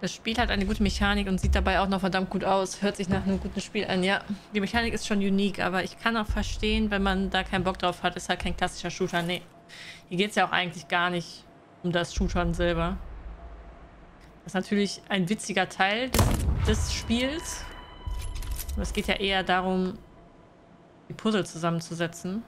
Das Spiel hat eine gute Mechanik und sieht dabei auch noch verdammt gut aus. Hört sich nach einem guten Spiel an, ja. Die Mechanik ist schon unique, aber ich kann auch verstehen, wenn man da keinen Bock drauf hat. Ist halt kein klassischer Shooter, nee. Hier geht es ja auch eigentlich gar nicht um das Shootern selber. Das ist natürlich ein witziger Teil des Spiels. Aber es geht ja eher darum, die Puzzle zusammenzusetzen.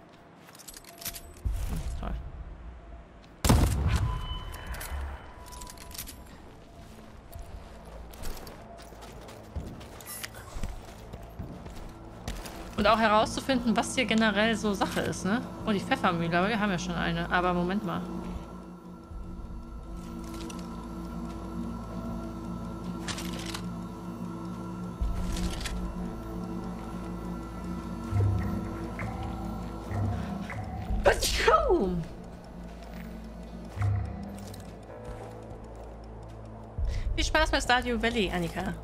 Und auch herauszufinden, was hier generell so Sache ist, ne? Oh, die Pfeffermühle, aber wir haben ja schon eine. Aber Moment mal. Viel Spaß bei Stardew Valley, Annika.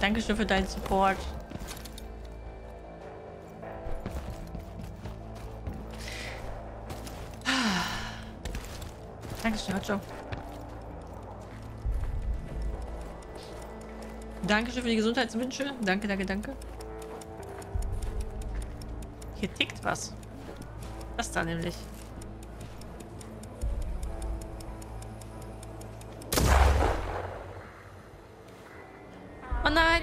Dankeschön für deinen Support. Dankeschön, Hacho. Dankeschön für die Gesundheitswünsche. Danke, danke, danke. Hier tickt was. Das da nämlich.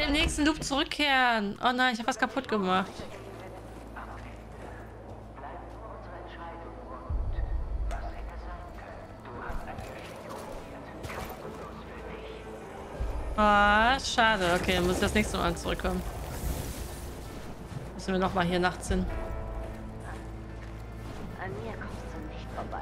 Im nächsten Loop zurückkehren. Oh nein, ich habe was kaputt gemacht. Oh, schade. Okay, dann muss ich das nächste Mal zurückkommen. Müssen wir nochmal hier nachts hin. An mir kommst du nicht vorbei.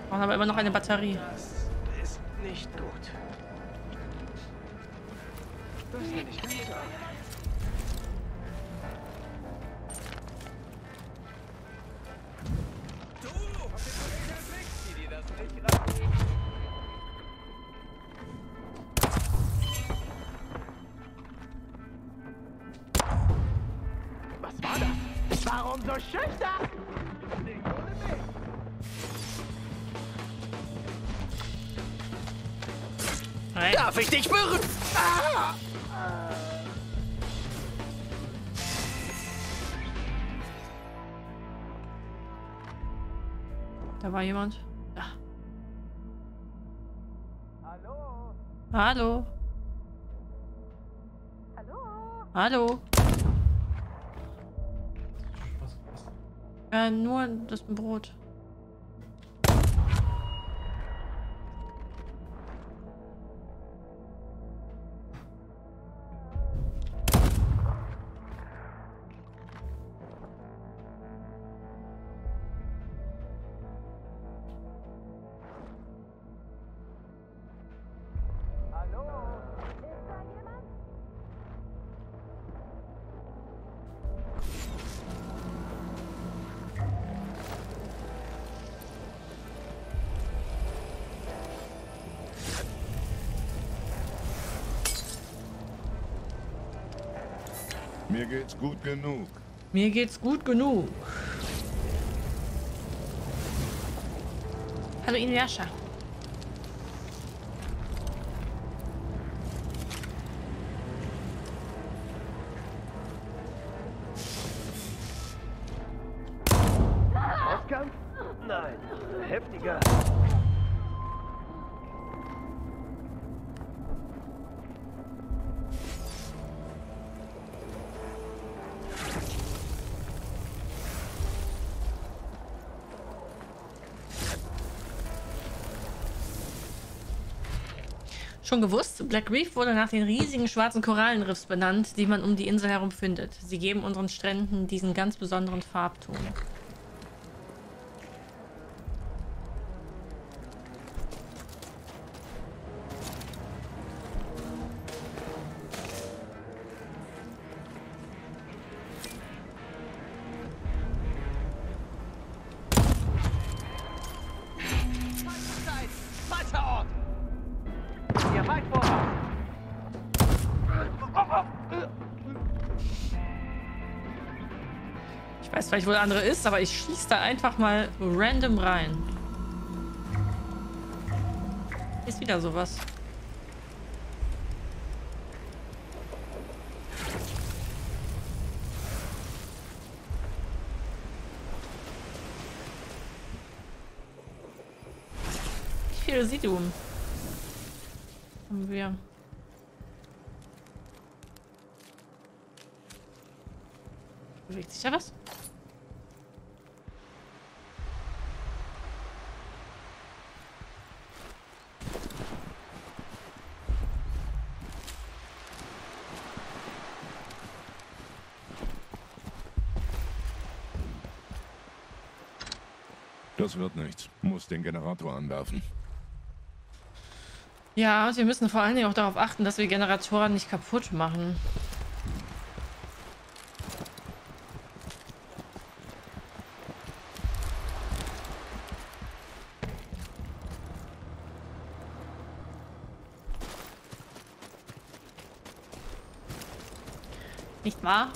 Wir brauchen aber immer noch eine Batterie. Das ist nicht gut. Das ist nicht gut. Du! Die dir das nicht lassen. Was war das? Warum so schüchtern? Darf ich dich berühren? Ah! Da war jemand. Ja. Hallo. Hallo. Hallo. Hallo. Nur das Brot. Mir geht's gut genug. Mir geht's gut genug. Hallo Inuyasha. Aufkampf? Nein, heftiger. Schon gewusst, Black Reef wurde nach den riesigen schwarzen Korallenriffs benannt, die man um die Insel herum findet. Sie geben unseren Stränden diesen ganz besonderen Farbton. Vielleicht wo der andere ist, aber ich schieße da einfach mal random rein. Ist wieder sowas. Wie viele Siedlungen haben wir? Bewegt sich da was? Das wird nichts. Muss den Generator anwerfen. Ja, und wir müssen vor allen Dingen auch darauf achten, dass wir Generatoren nicht kaputt machen. Nicht wahr?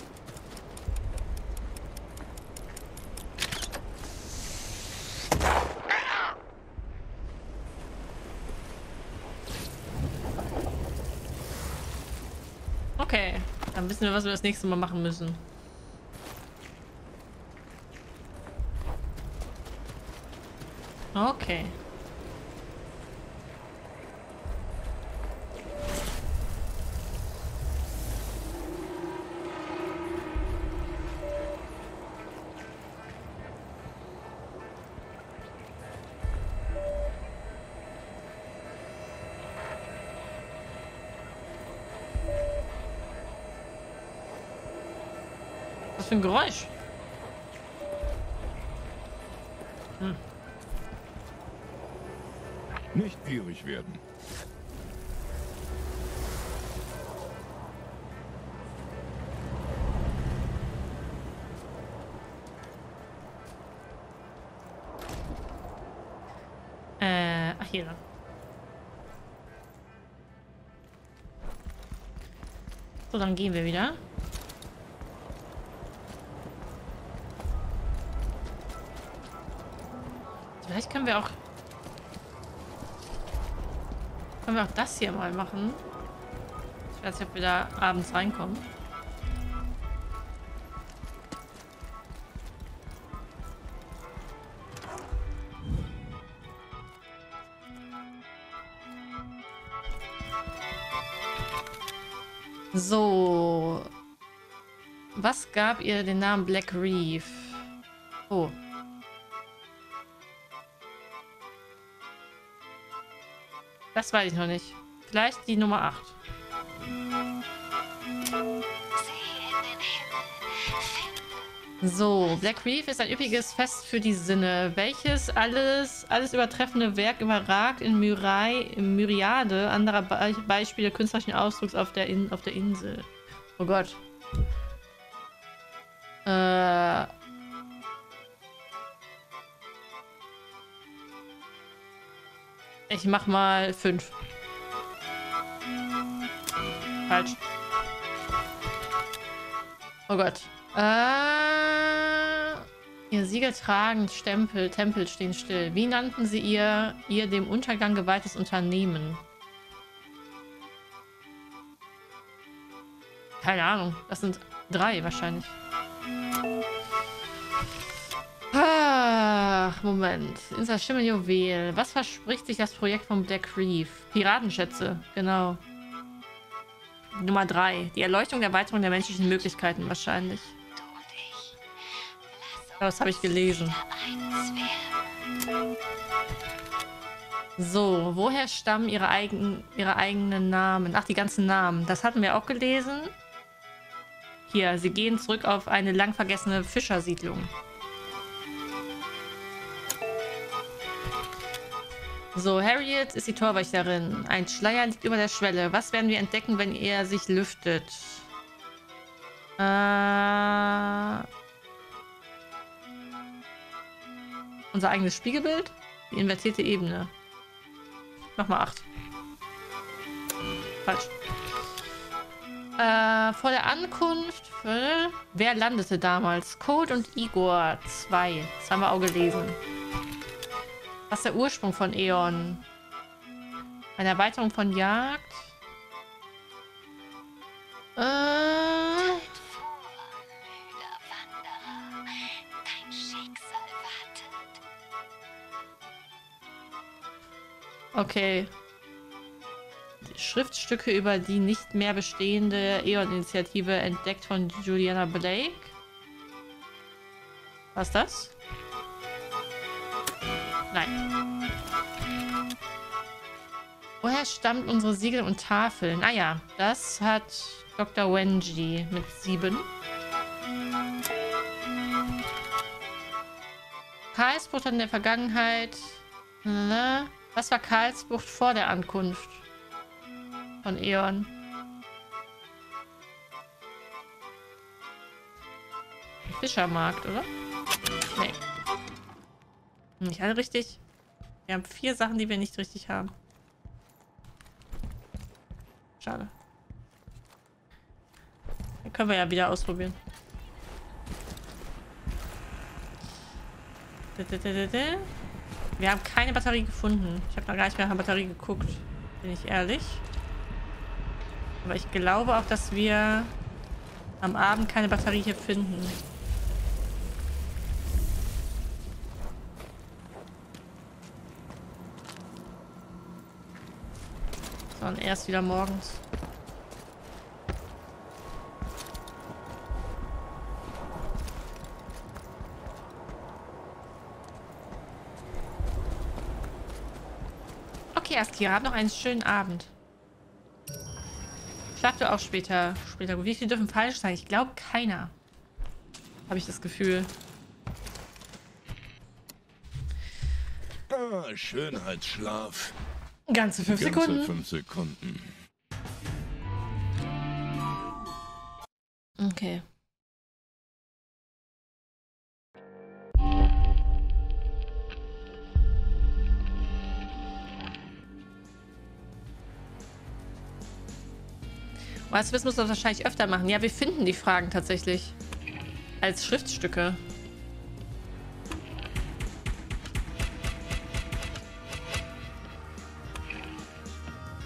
Wissen wir, was wir das nächste Mal machen müssen. Okay. Ein Geräusch. Hm. Nicht gierig werden. Ach hier. So, dann gehen wir wieder. Vielleicht können wir auch das hier mal machen. Ich weiß nicht, ob wir da abends reinkommen. So. Was gab ihr den Namen Black Reef? Oh. Das weiß ich noch nicht. Vielleicht die Nummer 8. So, Black Reef ist ein üppiges Fest für die Sinne, welches alles übertreffende Werk überragt in Myriade anderer Beispiele künstlerischen Ausdrucks auf der Insel. Oh Gott. Ich mach mal 5. Falsch. Oh Gott. Ihr Sieger tragen Stempel, Tempel stehen still. Wie nannten sie ihr dem Untergang geweihtes Unternehmen? Keine Ahnung. Das sind 3 wahrscheinlich. Ach, Moment. Insel Schimmeljuwel. Was verspricht sich das Projekt von Black Reef? Piratenschätze, genau. Nummer 3. Die Erleuchtung der Erweiterung der menschlichen Möglichkeiten wahrscheinlich. Das habe ich gelesen. So, woher stammen ihre eigenen Namen? Ach, die ganzen Namen. Das hatten wir auch gelesen. Hier, sie gehen zurück auf eine lang vergessene Fischersiedlung. So, Harriet ist die Torwächterin. Ein Schleier liegt über der Schwelle. Was werden wir entdecken, wenn er sich lüftet? Unser eigenes Spiegelbild? Die invertierte Ebene. Mach mal 8. Falsch. Vor der Ankunft... Wer landete damals? Colt und Igor 2. Das haben wir auch gelesen. Was ist der Ursprung von Aeon? Eine Erweiterung von Jagd? Okay. Schriftstücke über die nicht mehr bestehende Aeon-Initiative, entdeckt von Juliana Blake. Was ist das? Nein. Woher stammt unsere Siegel und Tafeln? Ah ja, das hat Dr. Wenji mit 7. Karlsbucht in der Vergangenheit. Was war Karlsbucht vor der Ankunft von Aeon? Fischermarkt, oder? Nee. Nicht alle richtig. Wir haben 4 Sachen, die wir nicht richtig haben. Schade. Dann können wir ja wieder ausprobieren. Wir haben keine Batterie gefunden. Ich habe noch gar nicht mehr nach Batterie geguckt. Bin ich ehrlich. Aber ich glaube auch, dass wir am Abend keine Batterie hier finden. Sondern erst wieder morgens. Okay, Askira, hab noch einen schönen Abend. Schlaf du auch später. Wie viele dürfen falsch sein? Ich glaube, keiner. Habe ich das Gefühl. Ah, Schönheitsschlaf. Ganze 5 Sekunden. Ganze 5 Sekunden. Okay. Was müssen wir wahrscheinlich öfter machen? Ja, wir finden die Fragen tatsächlich. Als Schriftstücke.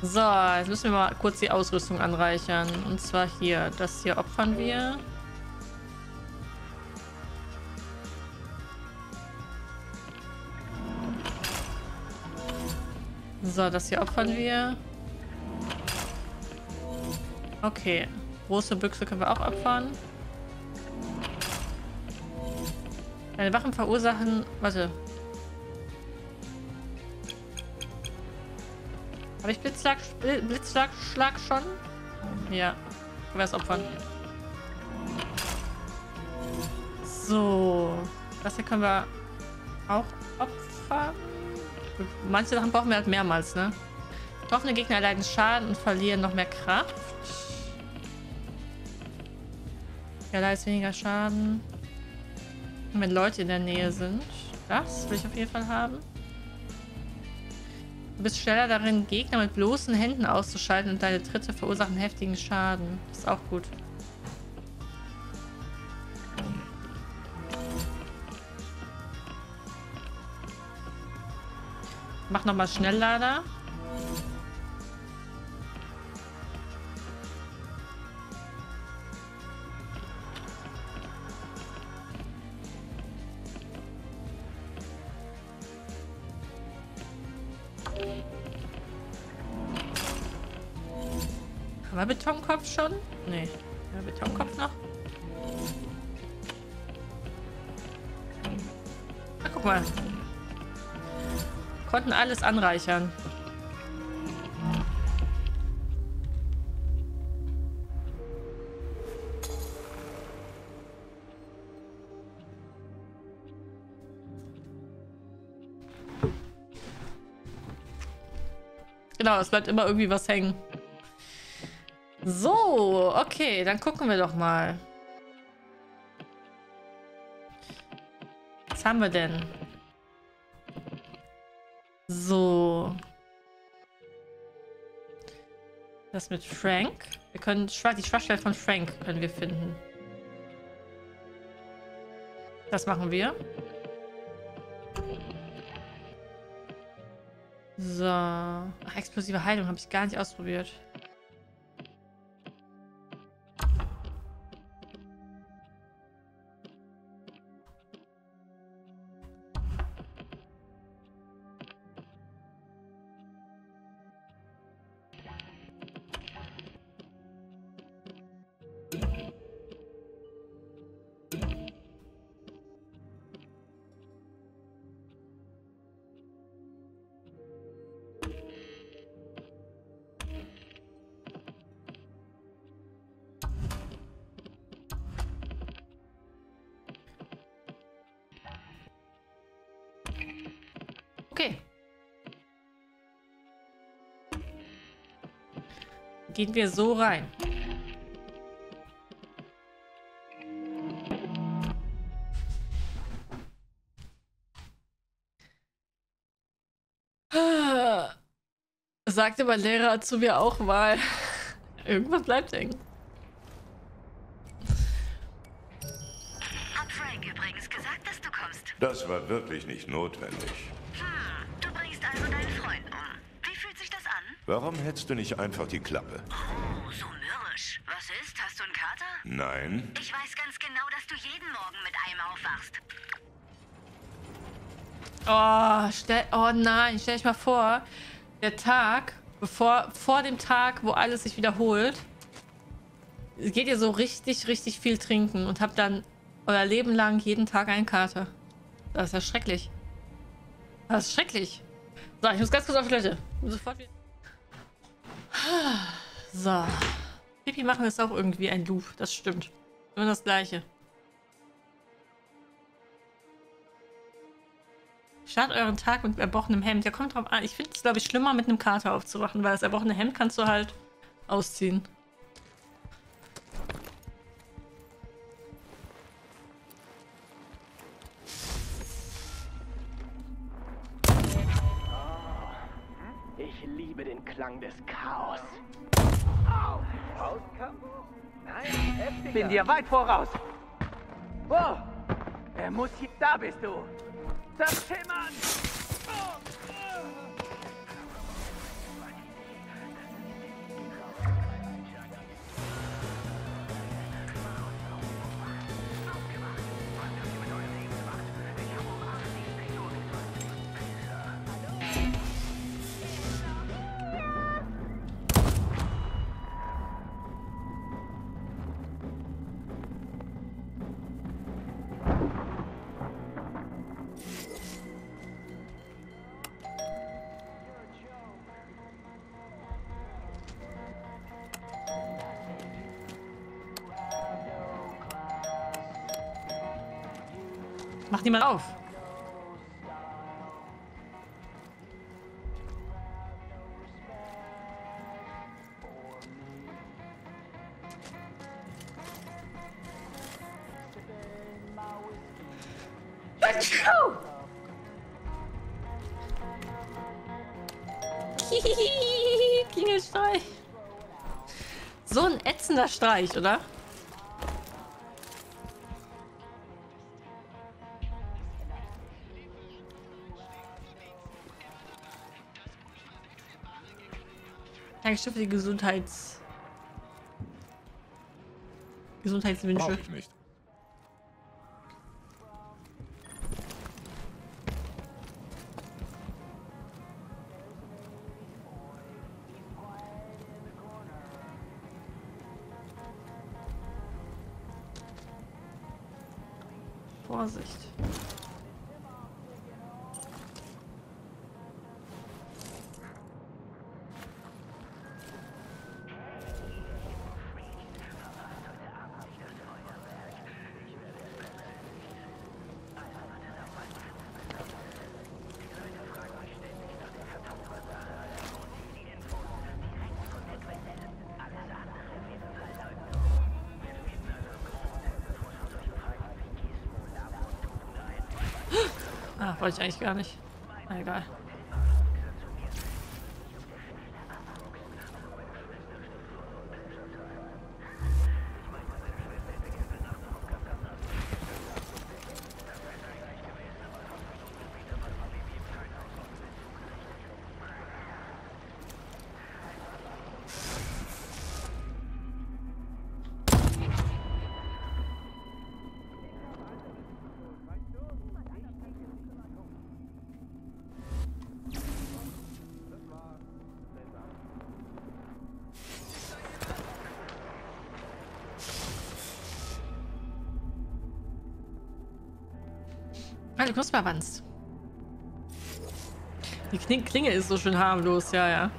So, jetzt müssen wir mal kurz die Ausrüstung anreichern. Und zwar hier. Das hier opfern wir. So, das hier opfern wir. Okay, große Büchse können wir auch abfahren. Deine Wachen verursachen... Warte. Habe ich Blitzschlag schon? Ja. Wer ist opfern? So. Das hier können wir auch opfern. Manche Sachen brauchen wir halt mehrmals, ne? Betroffene Gegner erleiden Schaden und verlieren noch mehr Kraft. Er leidet weniger Schaden. Und wenn Leute in der Nähe sind. Das will ich auf jeden Fall haben. Du bist schneller darin, Gegner mit bloßen Händen auszuschalten und deine Tritte verursachen heftigen Schaden. Das ist auch gut. Mach nochmal Schnelllader. Haben wir Betonkopf schon? Nee. Haben wir Betonkopf noch? Na, guck mal. Konnten alles anreichern. Genau, es bleibt immer irgendwie was hängen. So, okay, dann gucken wir doch mal. Was haben wir denn? So. Das mit Frank. Wir können die Schwachstelle von Frank können wir finden. Das machen wir. So. Ach, explosive Heilung habe ich gar nicht ausprobiert. Gehen wir so rein. Sagte mein Lehrer zu mir auch mal. Irgendwas bleibt eng. Hat Frank übrigens gesagt, dass du kommst. Das war wirklich nicht notwendig. Du bringst also deinen Freund um. Wie fühlt sich das an? Warum hältst du nicht einfach die Klappe? Oh, so mürrisch. Was ist? Hast du einen Kater? Nein. Ich weiß ganz genau, dass du jeden Morgen mit einem aufwachst. Stell euch mal vor, der Tag, vor dem Tag, wo alles sich wiederholt, geht ihr so richtig viel trinken und habt dann euer Leben lang jeden Tag einen Kater. Das ist ja schrecklich. Das ist schrecklich. So, ich muss ganz kurz auf die Toilette. Sofort wieder. So. Pipi machen ist auch irgendwie ein Loop. Das stimmt. Immer das Gleiche. Start euren Tag mit erbrochenem Hemd. Ja, kommt drauf an. Ich finde es, glaube ich, schlimmer, mit einem Kater aufzuwachen, weil das erbrochene Hemd kannst du halt ausziehen. Klang des Chaos. Au! Auskampf? Nein, heftiger. Bin dir weit voraus. Wow! Er muss hier... Da bist du! Das Schimmern! Macht niemand auf. Klingelstreich. So ein ätzender Streich, oder? Dankeschön für die Gesundheitswünsche. Brauch ich nicht. Vorsicht. Wollte ich eigentlich gar nicht. Na, egal. Knusperwanst. Die Klinge ist so schön harmlos, ja, ja.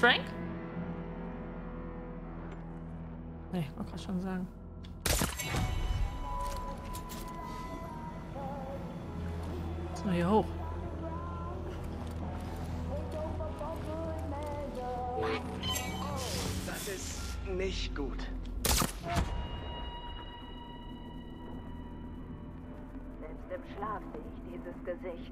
Frank? Nee, man kann schon sagen. So, hier hoch. Das ist nicht gut. Selbst im Schlaf sehe ich dieses Gesicht.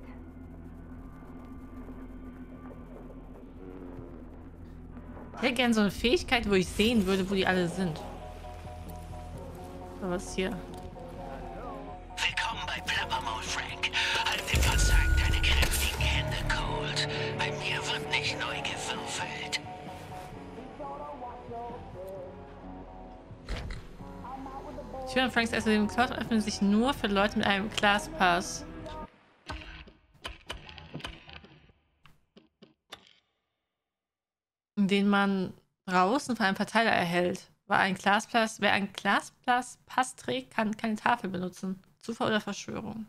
Ich hätte gerne so eine Fähigkeit, wo ich sehen würde, wo die alle sind. So, was ist hier? Willkommen bei Plappermaul, Frank. Halt den Versagen deine kräftigen Hände, Colt. Bei mir wird nicht neu gewürfelt. Tür und Franks erste Cloud öffnen sich nur für Leute mit einem Class Pass. Den man draußen von einem Verteiler erhält. Wer einen Glaspass trägt, kann keine Tafel benutzen. Zufall oder Verschwörung.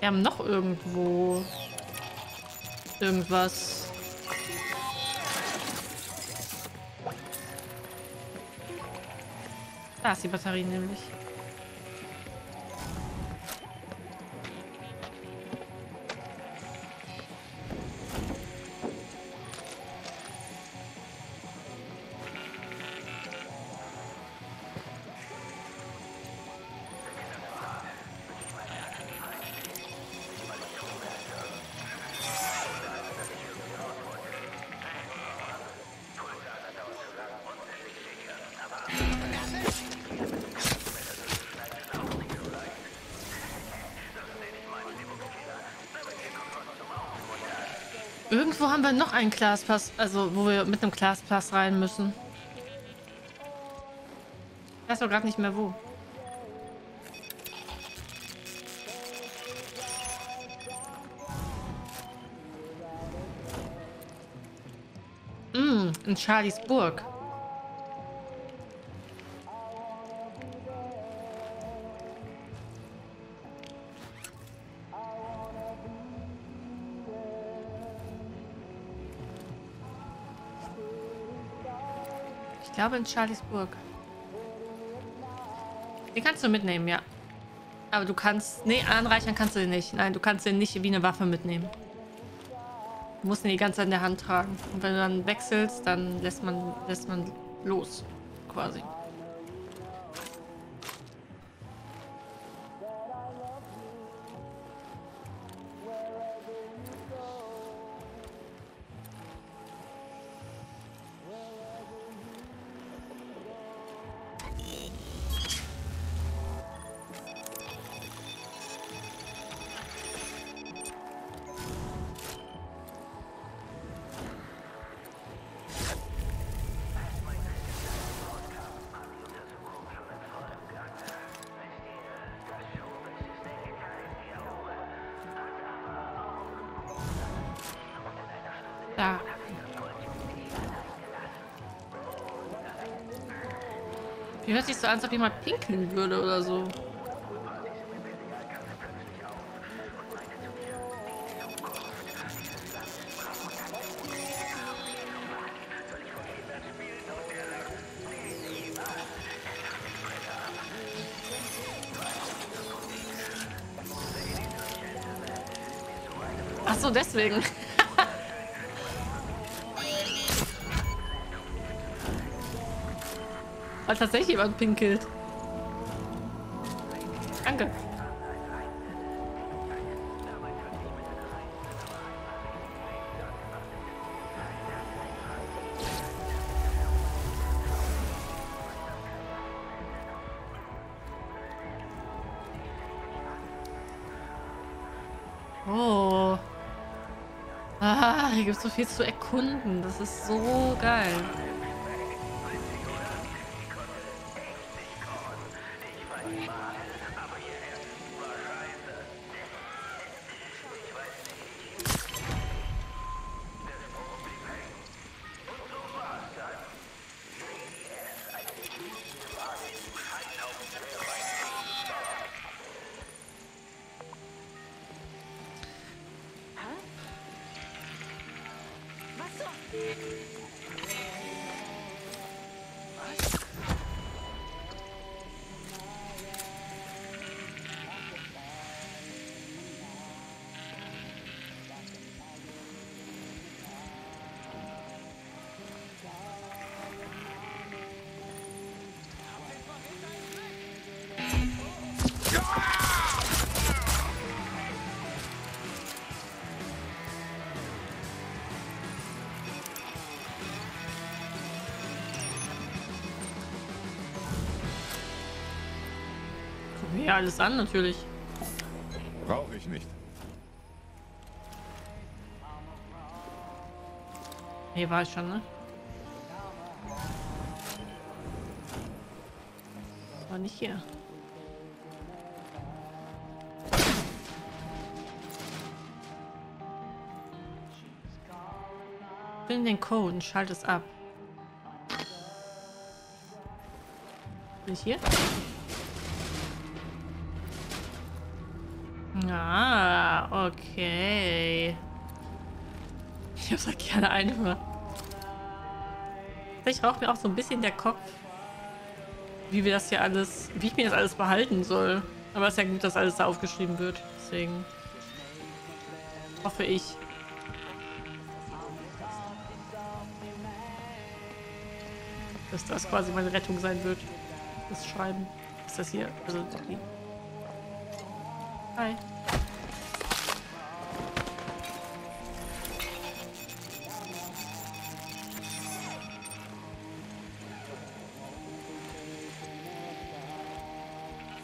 Wir haben noch irgendwo irgendwas. Da ist die Batterie nämlich. Irgendwo haben wir noch einen Glaspass, also wo wir mit einem Glaspass rein müssen. Ich weiß doch gerade nicht mehr wo. In Charlies Burg. Ich glaube in Charlies Burg. Den kannst du mitnehmen, ja. Aber du kannst... Nee, anreichern kannst du den nicht. Nein, du kannst den nicht wie eine Waffe mitnehmen. Du musst ihn die ganze Zeit in der Hand tragen. Und wenn du dann wechselst, dann lässt man los. Quasi. Mir hört sich so an, als ob jemand pinkeln würde oder so. Ach so, deswegen. Weil tatsächlich jemand pinkelt. Danke. Oh. Ah, hier gibt es so viel zu erkunden. Das ist so geil. Ja, alles an, natürlich. Brauche ich nicht. Nee, war ich schon, ne? War nicht hier. Find den Code und schalte es ab. Bin ich hier? Ah, okay. Ich hab's halt gerne einfach. Vielleicht raucht mir auch so ein bisschen der Kopf, wie wir das hier alles, wie ich mir das alles behalten soll. Aber es ist ja gut, dass alles da aufgeschrieben wird. Deswegen hoffe ich. Dass das quasi meine Rettung sein wird. Das Schreiben. Ist das hier? Also, okay. Hi.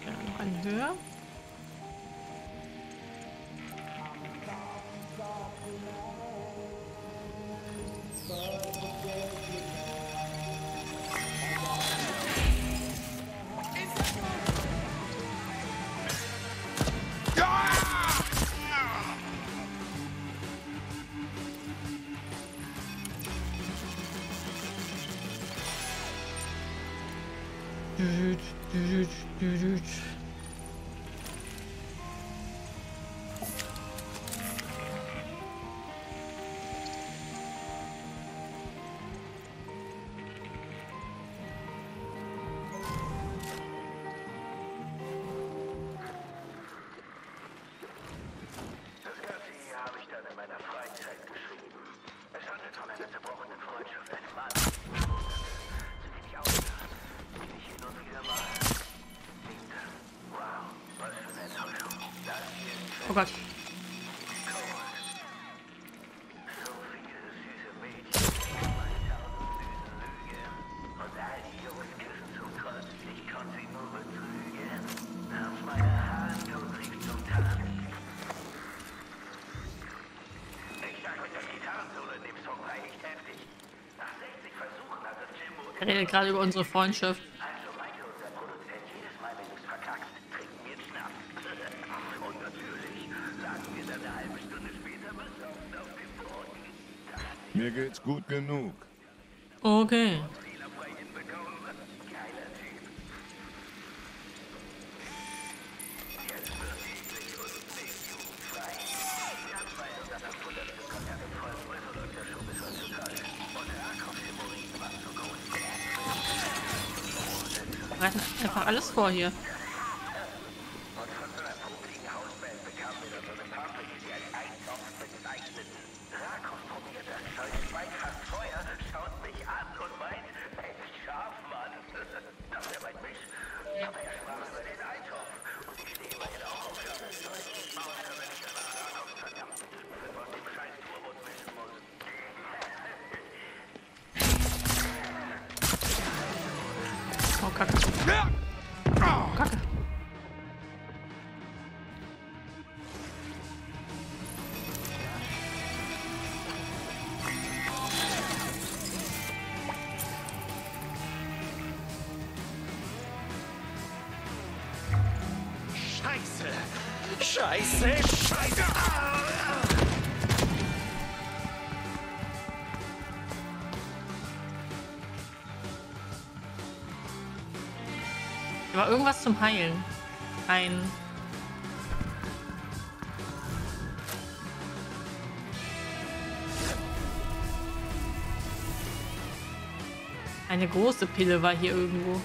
Ja, noch einen höher. Oh Gott. Er redet gerade über unsere Freundschaft. Mir geht's gut genug. Okay. Bereiten einfach alles vor hier. Scheiße! Da war irgendwas zum Heilen. Eine große Pille war hier irgendwo.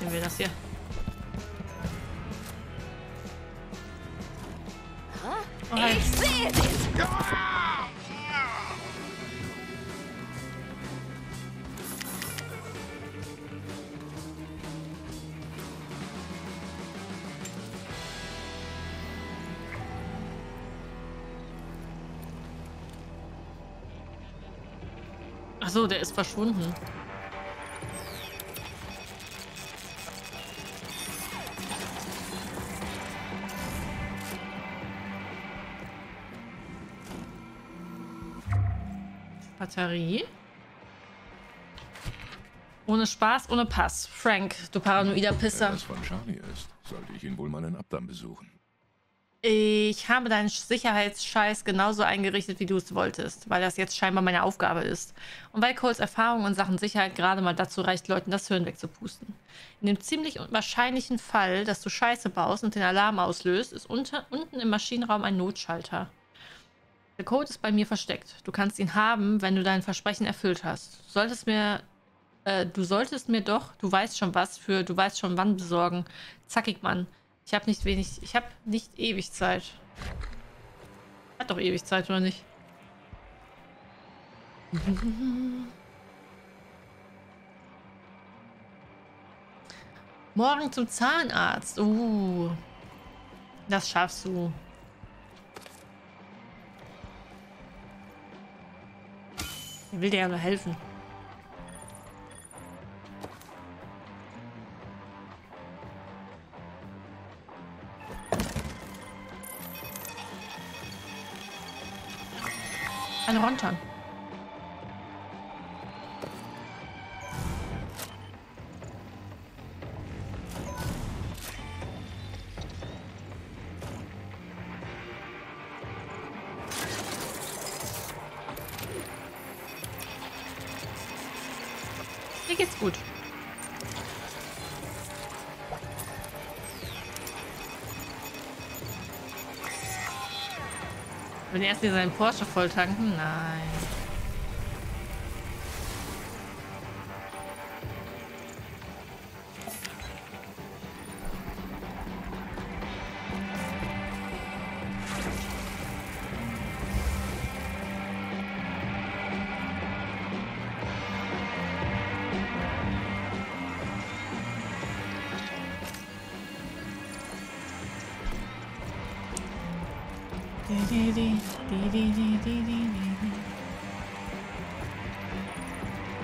Nehmen wir das hier. Oh, hi. Ich sehe dich! Ach so, der ist verschwunden. Batterie. Ohne Spaß, ohne Pass. Frank, du paranoider Pisser. Wenn das von Charlie ist, sollte ich ihn wohl mal in Abdam besuchen. Ich habe deinen Sicherheitsscheiß genauso eingerichtet, wie du es wolltest, weil das jetzt scheinbar meine Aufgabe ist. Und weil Coles Erfahrung in Sachen Sicherheit gerade mal dazu reicht, Leuten das Hirn wegzupusten. In dem ziemlich wahrscheinlichen Fall, dass du Scheiße baust und den Alarm auslöst, ist unten im Maschinenraum ein Notschalter. Der Code ist bei mir versteckt. Du kannst ihn haben, wenn du dein Versprechen erfüllt hast. Du solltest mir doch, du weißt schon was für, du weißt schon wann besorgen. Zackig, Mann. Ich habe nicht ewig Zeit. Hat doch ewig Zeit, oder nicht? Morgen zum Zahnarzt. Das schaffst du. Ich will dir ja nur helfen. Ein Rontan. geht's gut. Wenn erst hier seinen Porsche voll tanken? Nein.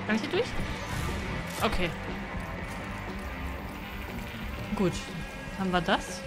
Kann ich hier durch? Okay. Gut. Haben wir das?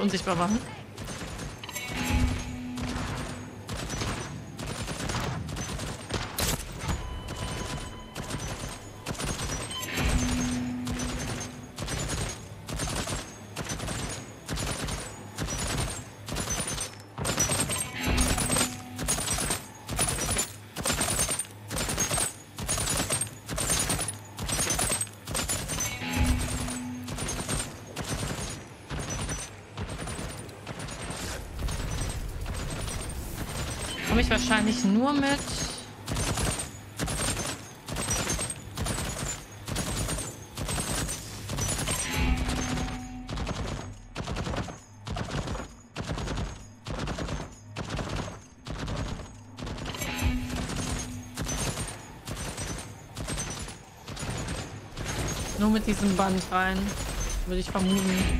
Unsichtbar machen. Wahrscheinlich nur mit diesem Band rein, würde ich vermuten.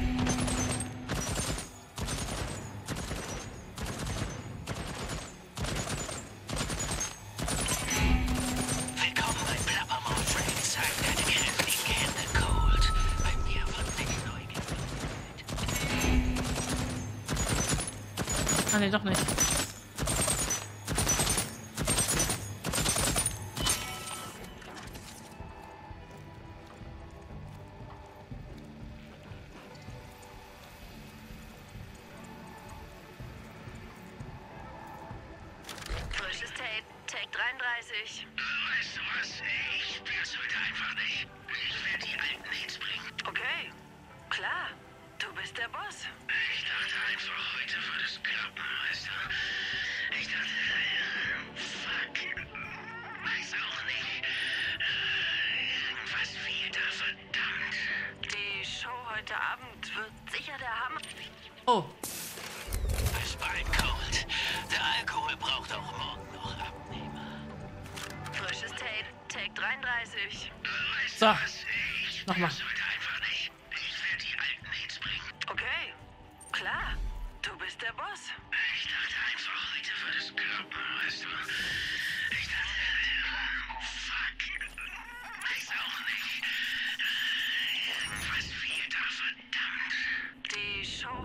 Doch nicht. Frisches Tape, Take 33. Weißt du was? Ich spiel's heute einfach nicht. Ich werde die alten Hits bringen. Okay, klar. Du bist der Boss. Ich dachte einfach, heute würde es klappen, weißt du? Ich dachte, fuck, weiß auch nicht. Irgendwas fehlt da, verdammt. Die Show heute Abend wird sicher der Hammer. Oh. Es war kalt. Der Alkohol braucht auch morgen noch Abnehmer. Frisches Tape, Take 33. So, nochmal.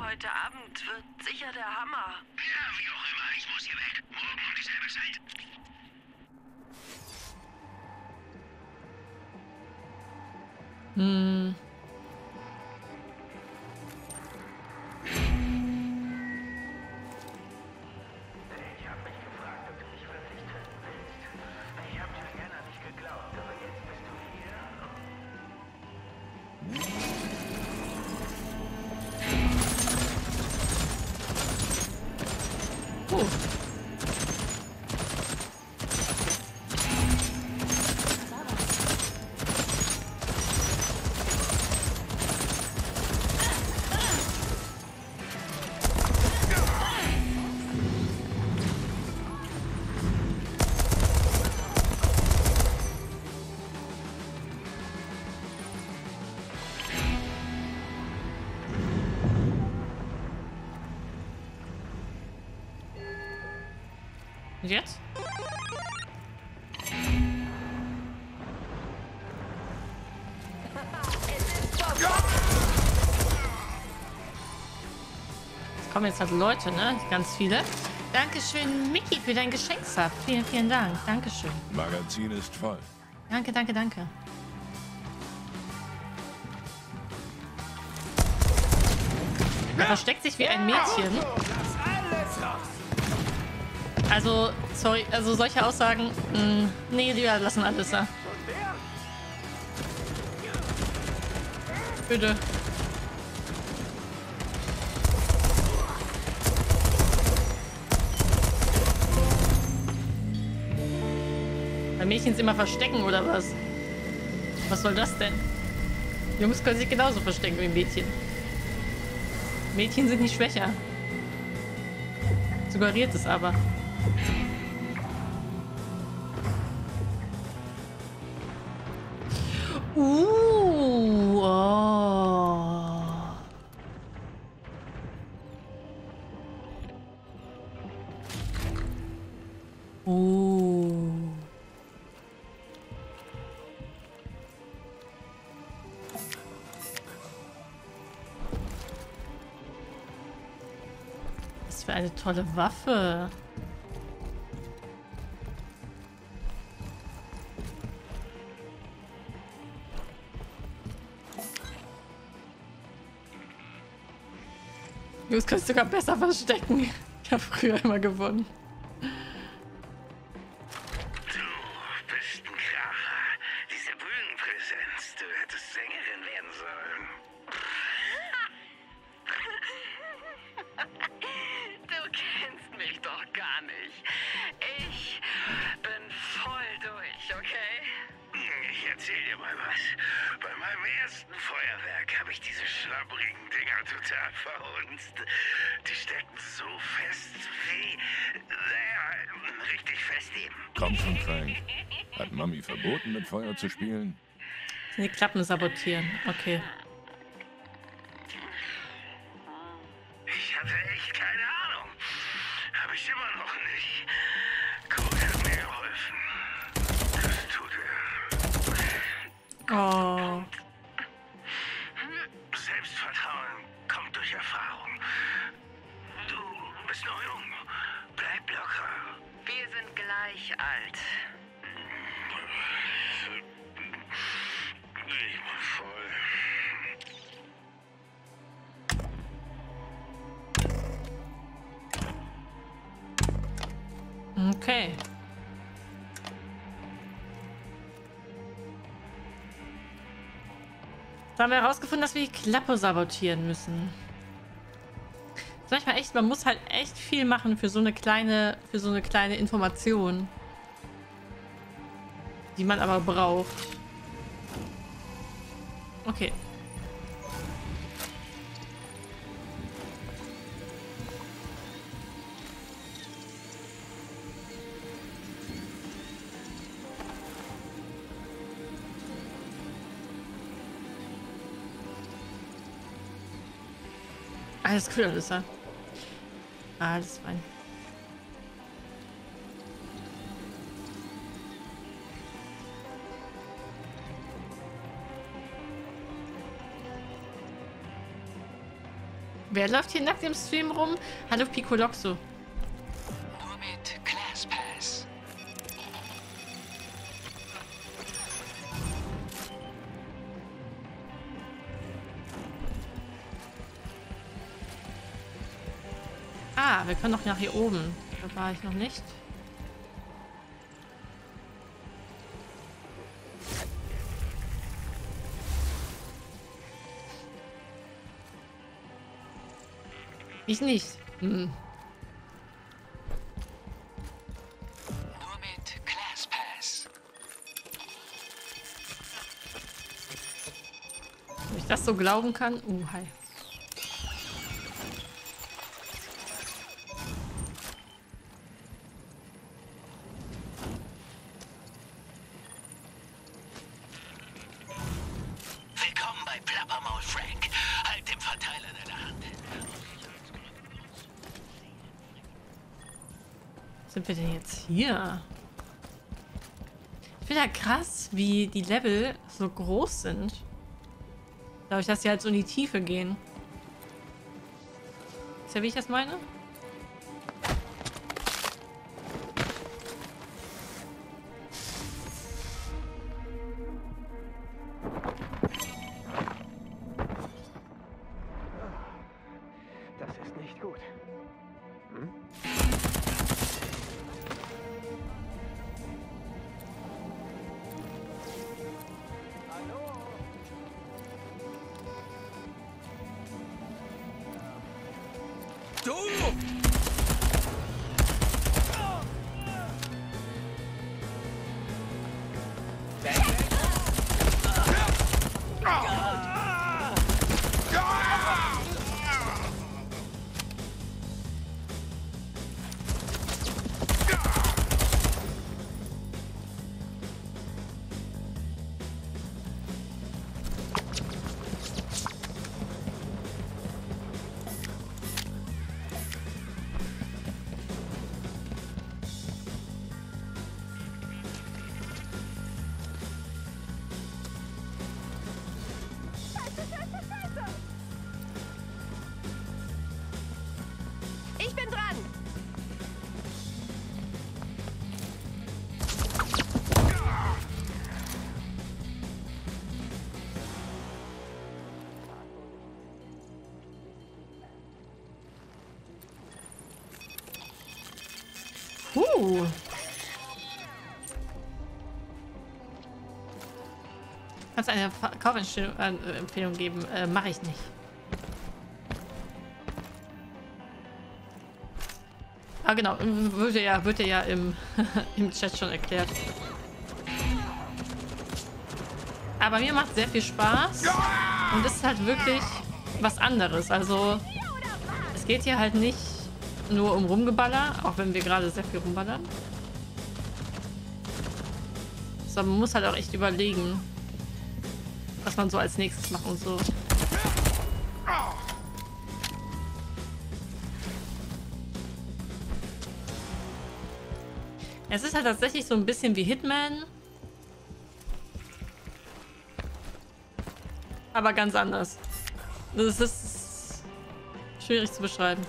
Heute Abend wird sicher der Hammer. Ja, wie auch immer, ich muss hier weg. Morgen um dieselbe Zeit. Hm. Ich habe mich gefragt, ob du nicht verzichten willst. Ich habe Juliana nicht geglaubt, aber jetzt bist du hier. Und jetzt? Es kommen jetzt halt Leute, ne? Ganz viele. Dankeschön, Mickey, für dein Geschenksab. Vielen, vielen Dank. Dankeschön. Magazin ist voll. Danke, danke, danke. Er versteckt sich wie ein Mädchen. Also, sorry, also solche Aussagen, nee, lieber lassen alles da. Bitte. Bei Mädchen ist immer verstecken, oder was? Was soll das denn? Jungs können sich genauso verstecken wie Mädchen. Mädchen sind nicht schwächer. Suggeriert es aber. Oh. Oh. Was für eine tolle Waffe. Du kannst sogar besser verstecken. Ich habe früher immer gewonnen. Du bist ein Kracher. Diese Bühnenpräsenz, du hättest Sängerin werden sollen. Du kennst mich doch gar nicht. Ich bin voll durch, okay? Ich erzähl dir mal was. Bei meinem ersten Feuerwerk habe ich diese schlabberigen Dinger total verhunzt. Die stecken so fest wie... Naja, richtig fest eben. Komm schon, Frank. Hat Mami verboten, mit Feuer zu spielen? Die Klappen sabotieren. Okay. Ich hatte echt keine Ahnung. Habe ich immer noch nicht. Colt hat mir geholfen. Das tut er. Oh... alt. Ich bin voll. Okay. Jetzt haben wir herausgefunden, dass wir die Klappe sabotieren müssen. Manchmal echt, man muss halt echt viel machen für so eine kleine Information, die man aber braucht. Okay. Alles cool, alles da. Alles fein. Wer läuft hier nackt im Stream rum? Hallo Picoloxo. Nur mit Class Pass. Ah, wir können doch nach hier oben. Da war ich noch nicht. Ich nicht. Mhm. Nur mit Class Pass. Ob ich das so glauben kann? Hi. sind wir denn jetzt hier? Ich finde ja krass, wie die Level so groß sind. Dadurch, dass sie halt so in die Tiefe gehen. Ist ja, wie ich das meine? Kannst eine Kaufempfehlung geben? Mache ich nicht. Ah genau, wird ja im, im Chat schon erklärt. Aber mir macht sehr viel Spaß und es ist halt wirklich was anderes. Also es geht hier halt nicht nur um Rumgeballer, auch wenn wir gerade sehr viel rumballern. So, man muss halt auch echt überlegen, was man so als nächstes macht und so. Es ist halt tatsächlich so ein bisschen wie Hitman. Aber ganz anders. Das ist schwierig zu beschreiben.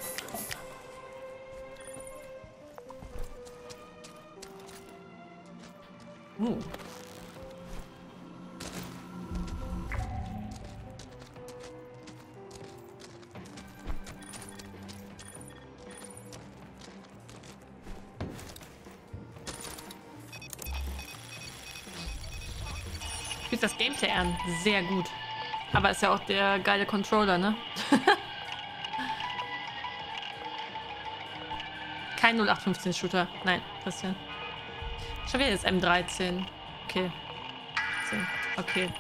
Das Gameplay an. Sehr gut. Aber ist ja auch der geile Controller, ne? Kein 0815-Shooter. Nein, Christian. Schon wieder jetzt M13. Okay. Okay.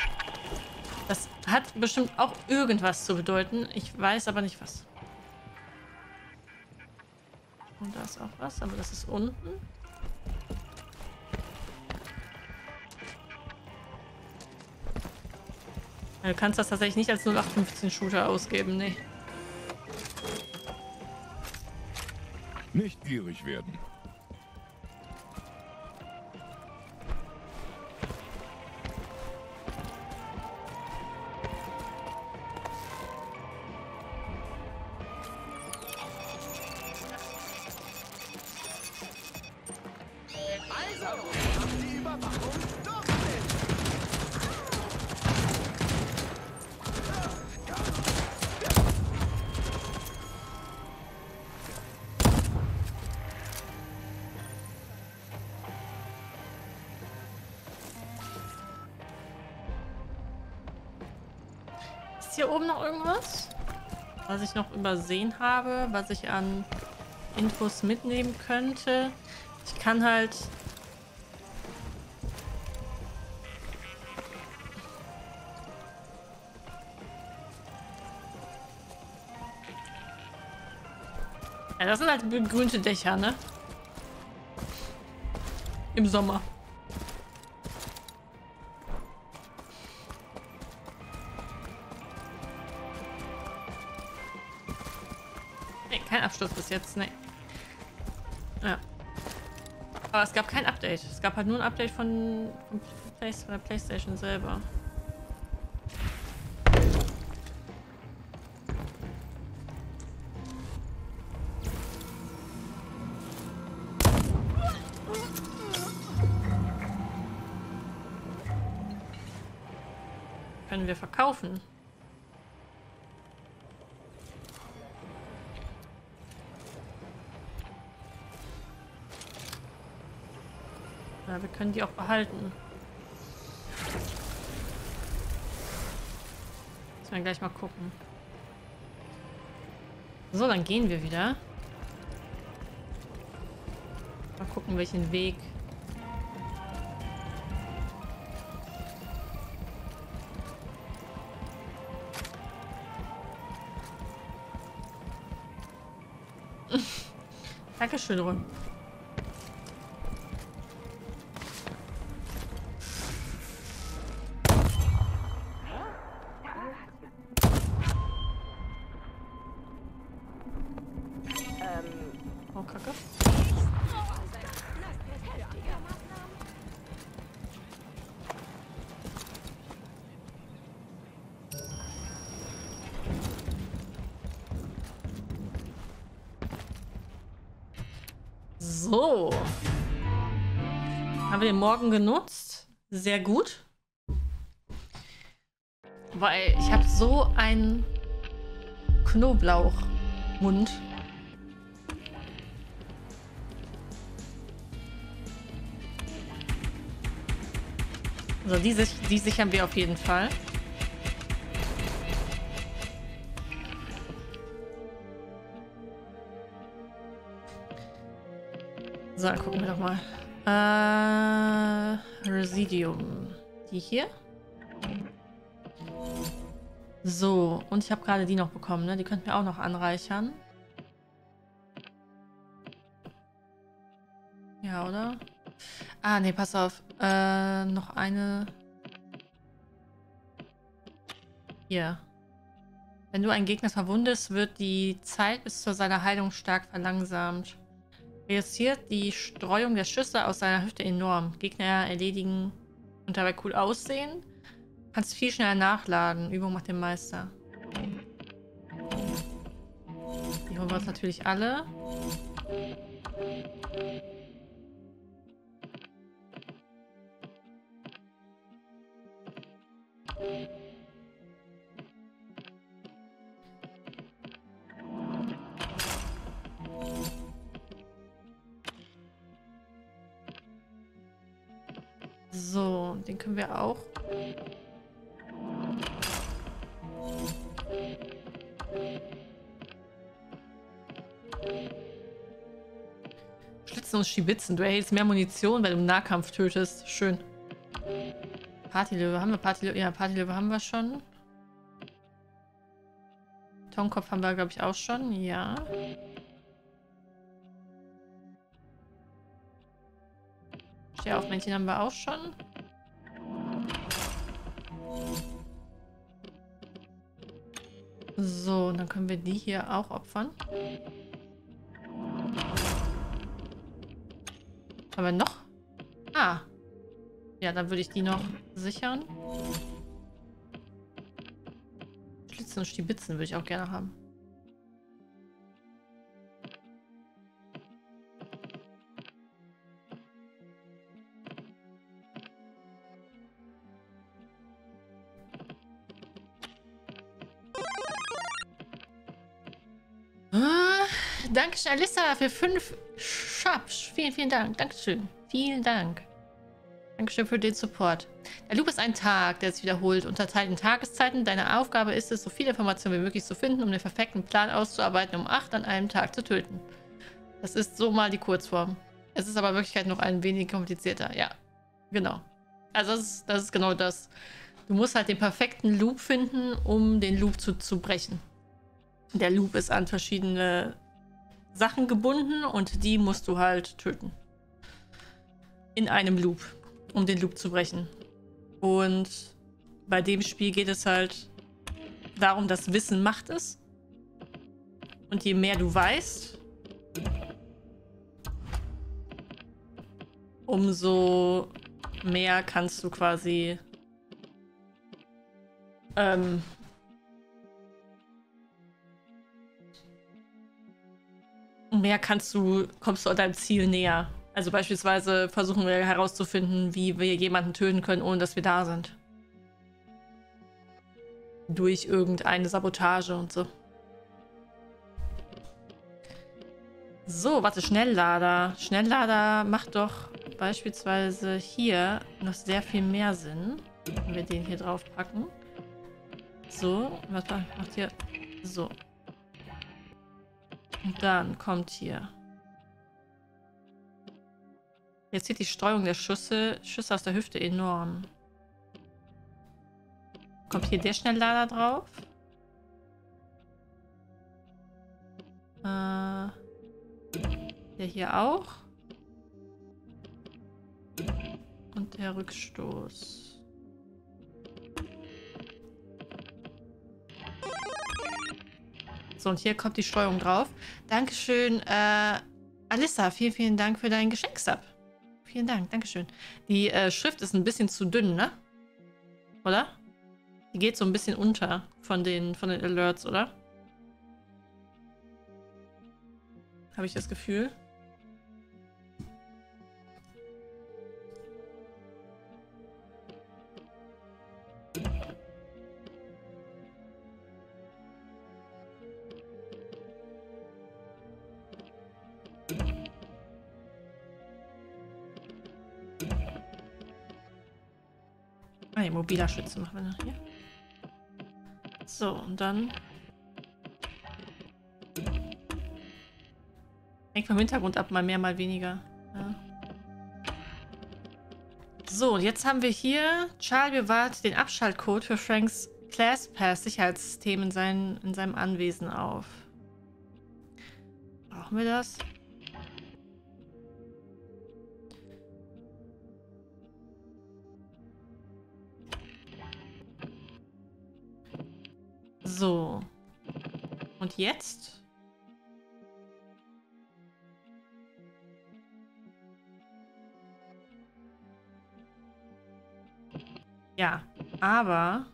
Das hat bestimmt auch irgendwas zu bedeuten. Ich weiß aber nicht was. Und da ist auch was, aber das ist unten. Du kannst das tatsächlich nicht als 0815-Shooter ausgeben, ne? Nicht gierig werden. Hier oben noch irgendwas, was ich noch übersehen habe, was ich an Infos mitnehmen könnte. Ich kann halt... Ja, das sind halt begrünte Dächer, ne? Im Sommer. Absturz bis jetzt, ne. Ja. Aber es gab kein Update. Es gab halt nur ein Update von der PlayStation selber. Können wir verkaufen? Ja, wir können die auch behalten. Müssen wir gleich mal gucken. So, dann gehen wir wieder. Mal gucken, welchen Weg. Dankeschön, Ron. So. Haben wir den Morgen genutzt. Sehr gut. Weil ich habe so einen Knoblauchmund. Also die sichern wir auf jeden Fall. So, dann gucken wir doch mal. Residium. Die hier. So, und ich habe gerade die noch bekommen, ne? Die könnten wir auch noch anreichern. Ja, oder? Ah, ne, pass auf. Noch eine. Hier. Wenn du einen Gegner verwundest, wird die Zeit bis zu seiner Heilung stark verlangsamt. Reduziert die Streuung der Schüsse aus seiner Hüfte enorm. Gegner erledigen und dabei cool aussehen. Kannst viel schneller nachladen. Übung macht den Meister. Die holen wir uns natürlich alle. So, den können wir auch. Schlitzen und Schibitzen. Du erhältst mehr Munition, weil du im Nahkampf tötest. Schön. Partylöwe haben wir. Ja, Partylöwe haben wir schon. Tonkopf haben wir, glaube ich, auch schon. Ja. Stehaufmännchen haben wir auch schon. So, und dann können wir die hier auch opfern. Haben wir noch? Ah. Ja, dann würde ich die noch sichern. Schlitzen und Stibitzen würde ich auch gerne haben. Dankeschön, Alissa, für 5 Schabs. Vielen, vielen Dank. Dankeschön. Vielen Dank. Dankeschön für den Support. Der Loop ist ein Tag, der sich wiederholt, unterteilt in Tageszeiten. Deine Aufgabe ist es, so viele Informationen wie möglich zu finden, um den perfekten Plan auszuarbeiten, um 8 an einem Tag zu töten. Das ist so mal die Kurzform. Es ist aber in Wirklichkeit noch ein wenig komplizierter. Ja, genau. Also das ist genau das. Du musst halt den perfekten Loop finden, um den Loop zu brechen. Der Loop ist an verschiedene Sachen gebunden und die musst du halt töten. In einem Loop, um den Loop zu brechen. Und bei dem Spiel geht es halt darum, dass Wissen Macht ist. Und je mehr du weißt, umso mehr kannst du quasi kommst du deinem Ziel näher. Also beispielsweise versuchen wir herauszufinden, wie wir jemanden töten können, ohne dass wir da sind. Durch irgendeine Sabotage und so. So, warte, Schnelllader. Schnelllader macht doch beispielsweise hier noch sehr viel mehr Sinn, wenn wir den hier drauf packen. So, was macht hier? So. Und dann kommt hier. Jetzt sieht die Streuung der Schüsse aus der Hüfte enorm. Kommt hier der Schnelllader drauf? Der hier auch. Und der Rückstoß. So, und hier kommt die Streuung drauf. Dankeschön, Alissa. Vielen, vielen Dank für deinen Geschenksub. Vielen Dank, Dankeschön. Die Schrift ist ein bisschen zu dünn, ne? Oder? Die geht so ein bisschen unter von den Alerts, oder? Habe ich das Gefühl? Hey, mobiler Schütze machen wir noch hier. So, und dann hängt vom Hintergrund ab, mal mehr, mal weniger. Ja. So, und jetzt haben wir hier, Charlie bewahrt den Abschaltcode für Franks Class Pass Sicherheitssystem in seinem Anwesen auf. Brauchen wir das? So. Und jetzt? Ja, aber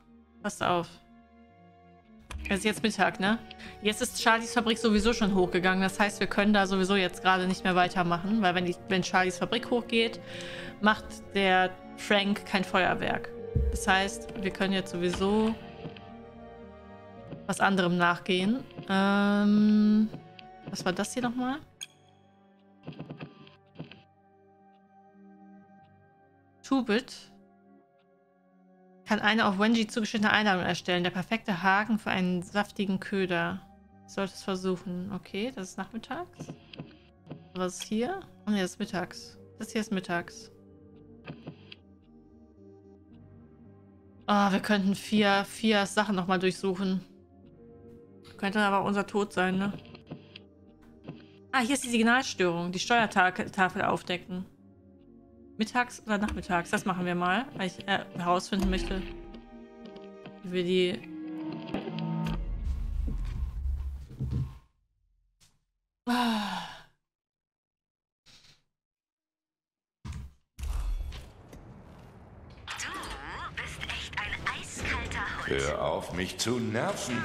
pass auf. Es ist jetzt Mittag, ne? Jetzt ist Charlies Fabrik sowieso schon hochgegangen. Das heißt, wir können da sowieso jetzt gerade nicht mehr weitermachen. Weil wenn Charlies Fabrik hochgeht, macht der Frank kein Feuerwerk. Das heißt, wir können jetzt sowieso was anderem nachgehen. Was war das hier nochmal? Tubit kann eine auf Wenji zugeschnittene Einladung erstellen. Der perfekte Haken für einen saftigen Köder. Ich sollte es versuchen. Okay, das ist nachmittags. Was ist hier? Oh ne, das ist mittags. Das hier ist mittags. Oh, wir könnten vier Sachen nochmal durchsuchen. Könnte aber unser Tod sein, ne? Ah, hier ist die Signalstörung. Die Steuertafel aufdecken. Mittags oder nachmittags? Das machen wir mal, weil ich herausfinden möchte, wie wir die... Ah. Du bist echt ein eiskalter Hund. Hör auf, mich zu nerven.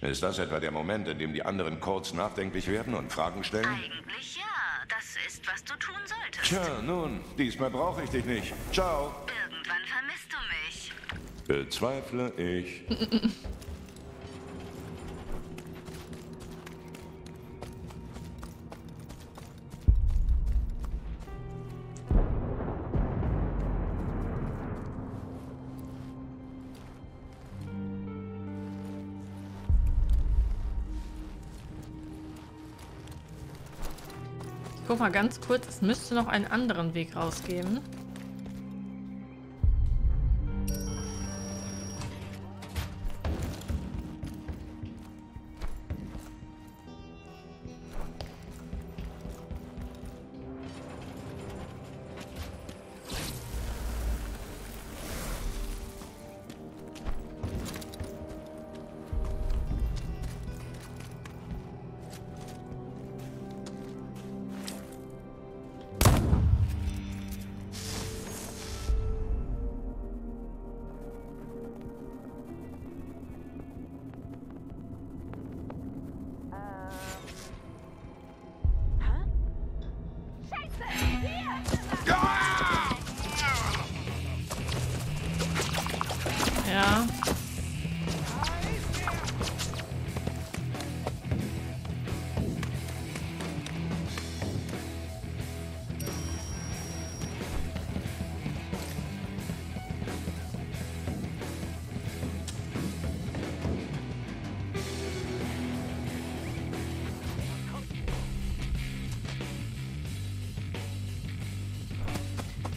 Ist das etwa der Moment, in dem die anderen kurz nachdenklich werden und Fragen stellen? Eigentlich ja. Das ist, was du tun solltest. Tja, nun, diesmal brauche ich dich nicht. Ciao. Irgendwann vermisst du mich. Bezweifle ich. Guck mal ganz kurz, es müsste noch einen anderen Weg rausgeben.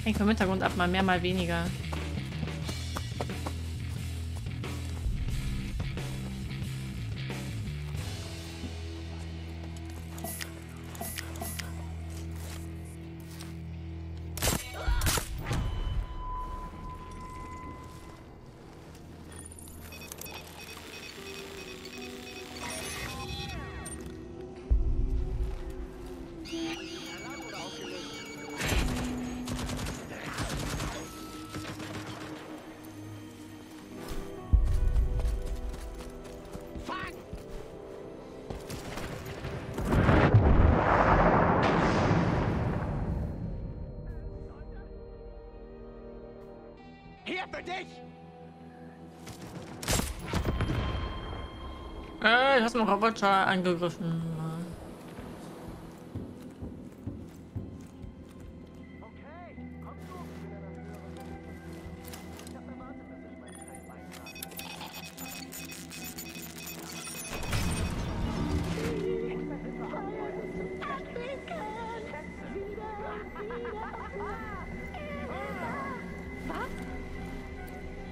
Hängt vom Hintergrund ab, mal mehr, mal weniger. Ich hast einen Roboter angegriffen.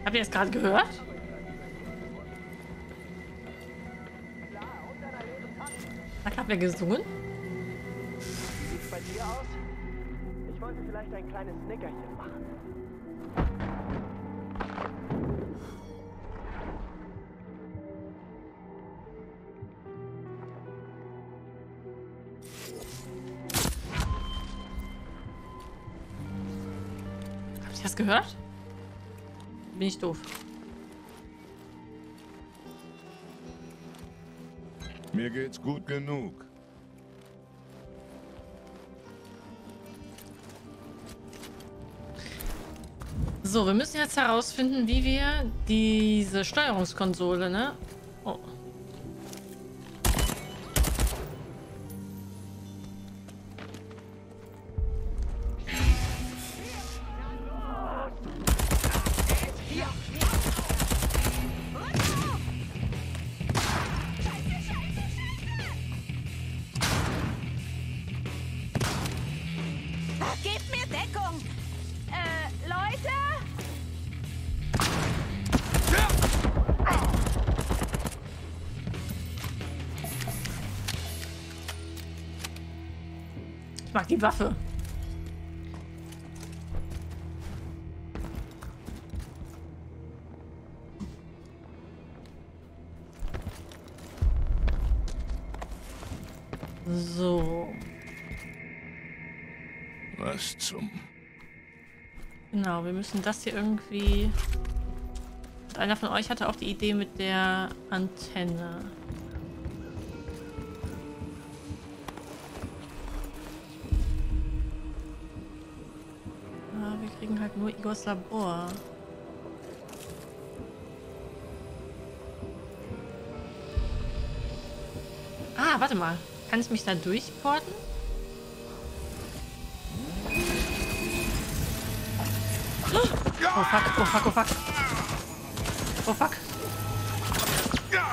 Habt ihr das gerade gehört? Hat wer gesungen? Wie sieht's bei dir aus? Ich wollte vielleicht ein kleines Nickerchen machen. Habt ihr das gehört? Bin ich doof. Mir geht's gut genug. So, wir müssen jetzt herausfinden, wie wir diese Steuerungskonsole, ne? Oh. Ich mag die Waffe. So. Was zum... Genau, wir müssen das hier irgendwie... Und einer von euch hatte auch die Idee mit der Antenne. Nur Igors Labor. Ah, warte mal. Kann ich mich da durchporten? Oh fuck, oh fuck, oh fuck. Oh fuck.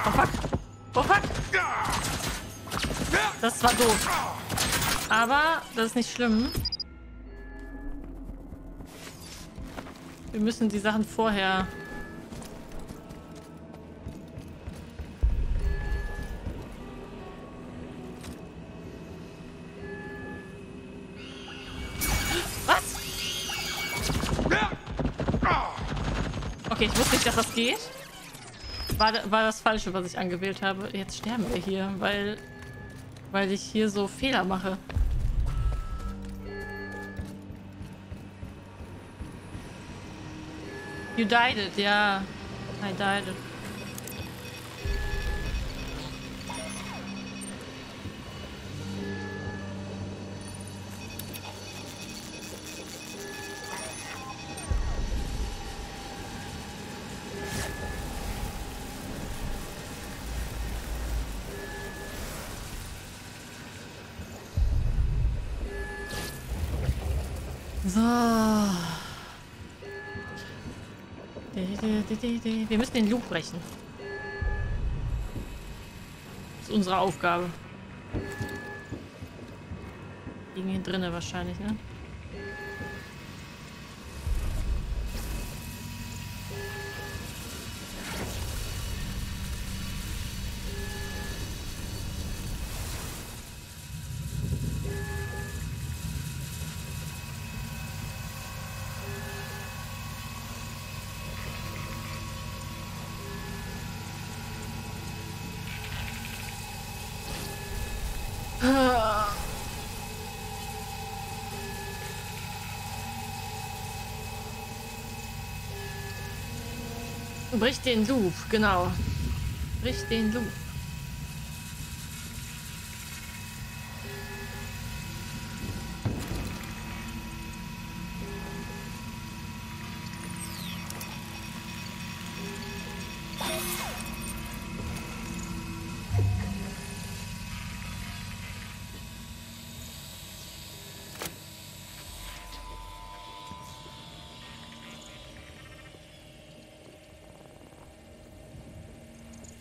Oh fuck. Oh fuck. Das war doof. Aber das ist nicht schlimm. Wir müssen die Sachen vorher... Was? Okay, ich wusste nicht, dass das geht. War das Falsche, was ich angewählt habe. Jetzt sterben wir hier, weil ich hier so Fehler mache. You died it, ja. Yeah. I died it. So. Wir müssen den Loop brechen. Das ist unsere Aufgabe. Liegen hier drinnen wahrscheinlich, ne? Brich den Loop, genau. Brich den Loop.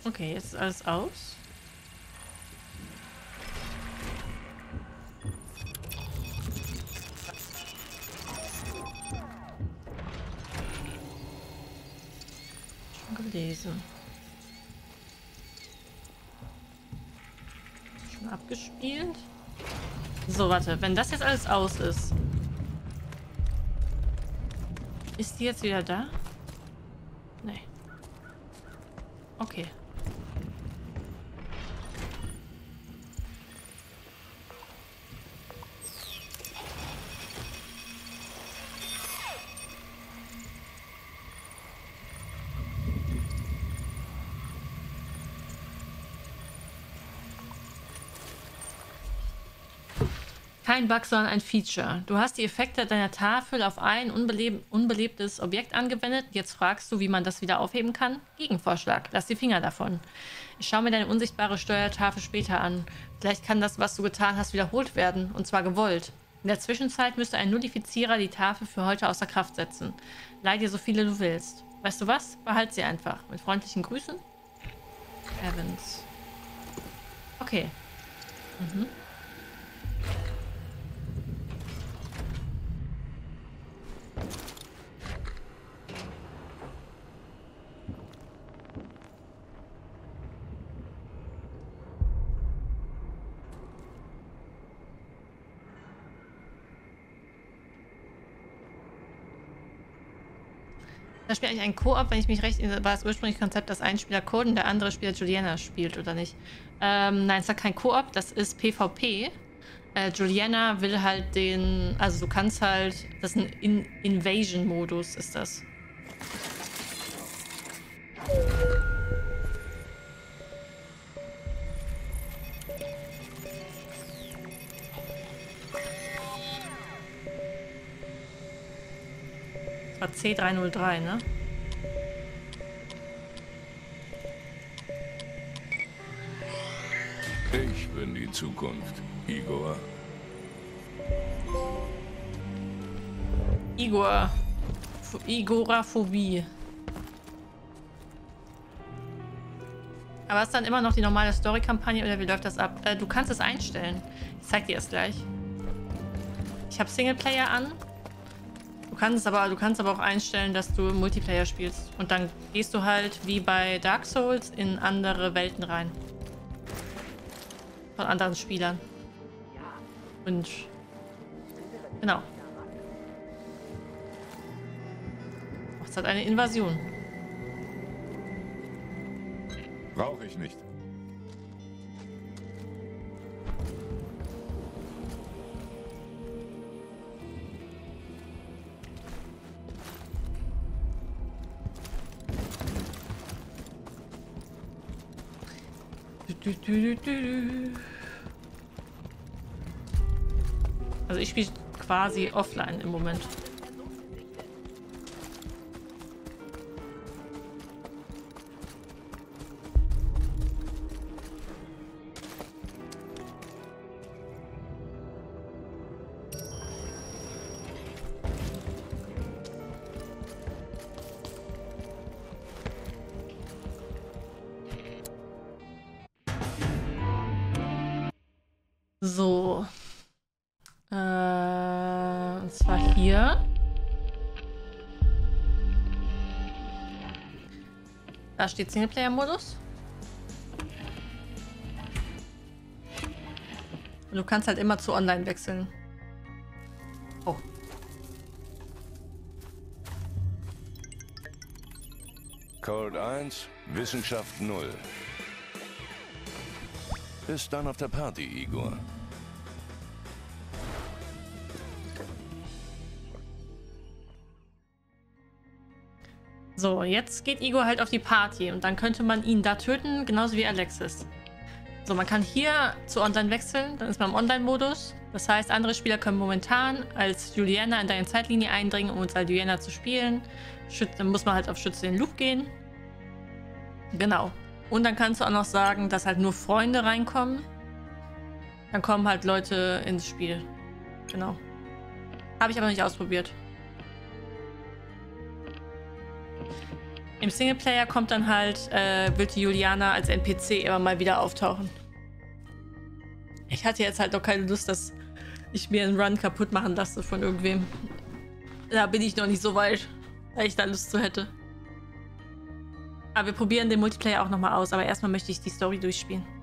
Okay, jetzt ist alles aus. Schon gelesen. Schon abgespielt. So, warte. Wenn das jetzt alles aus ist. Ist die jetzt wieder da? Nee. Okay. Kein Bug, sondern ein Feature. Du hast die Effekte deiner Tafel auf ein unbelebtes Objekt angewendet. Jetzt fragst du, wie man das wieder aufheben kann? Gegenvorschlag. Lass die Finger davon. Ich schaue mir deine unsichtbare Steuertafel später an. Vielleicht kann das, was du getan hast, wiederholt werden. Und zwar gewollt. In der Zwischenzeit müsste ein Nullifizierer die Tafel für heute außer Kraft setzen. Leih dir so viele du willst. Weißt du was? Behalt sie einfach. Mit freundlichen Grüßen. Evans. Okay. Mhm. Da spielt eigentlich ein Koop, wenn ich mich recht... War das ursprüngliche Konzept, dass ein Spieler Code und der andere Spieler Juliana spielt, oder nicht? Nein, es ist kein Koop, das ist PvP. Juliana will halt den... Also du kannst halt... Das ist ein Invasion-Modus, ist das. C303, ne? Ich bin die Zukunft, Igor. Igor. Igoraphobie. Aber ist dann immer noch die normale Story-Kampagne oder wie läuft das ab? Du kannst es einstellen. Ich zeig dir das gleich. Ich habe Singleplayer an. Du kannst aber auch einstellen, dass du Multiplayer spielst. Und dann gehst du halt, wie bei Dark Souls, in andere Welten rein. Von anderen Spielern. Und... Genau. Es hat eine Invasion. Brauche ich nicht. Also ich spiele quasi offline im Moment. So. Und zwar hier. Da steht Singleplayer-Modus. Und du kannst halt immer zu online wechseln. Oh. Cold 1, Wissenschaft 0. Bis dann auf der Party, Igor. So, jetzt geht Igor halt auf die Party und dann könnte man ihn da töten, genauso wie Alexis. So, man kann hier zu Online wechseln, dann ist man im Online-Modus. Das heißt, andere Spieler können momentan als Juliana in deine Zeitlinie eindringen, um uns als Juliana zu spielen. Dann muss man halt auf Schütze den Loop gehen. Genau. Und dann kannst du auch noch sagen, dass halt nur Freunde reinkommen. Dann kommen halt Leute ins Spiel. Genau. Habe ich aber noch nicht ausprobiert. Im Singleplayer kommt dann halt, wird die Juliana als NPC immer mal wieder auftauchen. Ich hatte jetzt halt noch keine Lust, dass ich mir einen Run kaputt machen lasse von irgendwem. Da bin ich noch nicht so weit, weil ich da Lust zu hätte. Aber wir probieren den Multiplayer auch nochmal aus, aber erstmal möchte ich die Story durchspielen.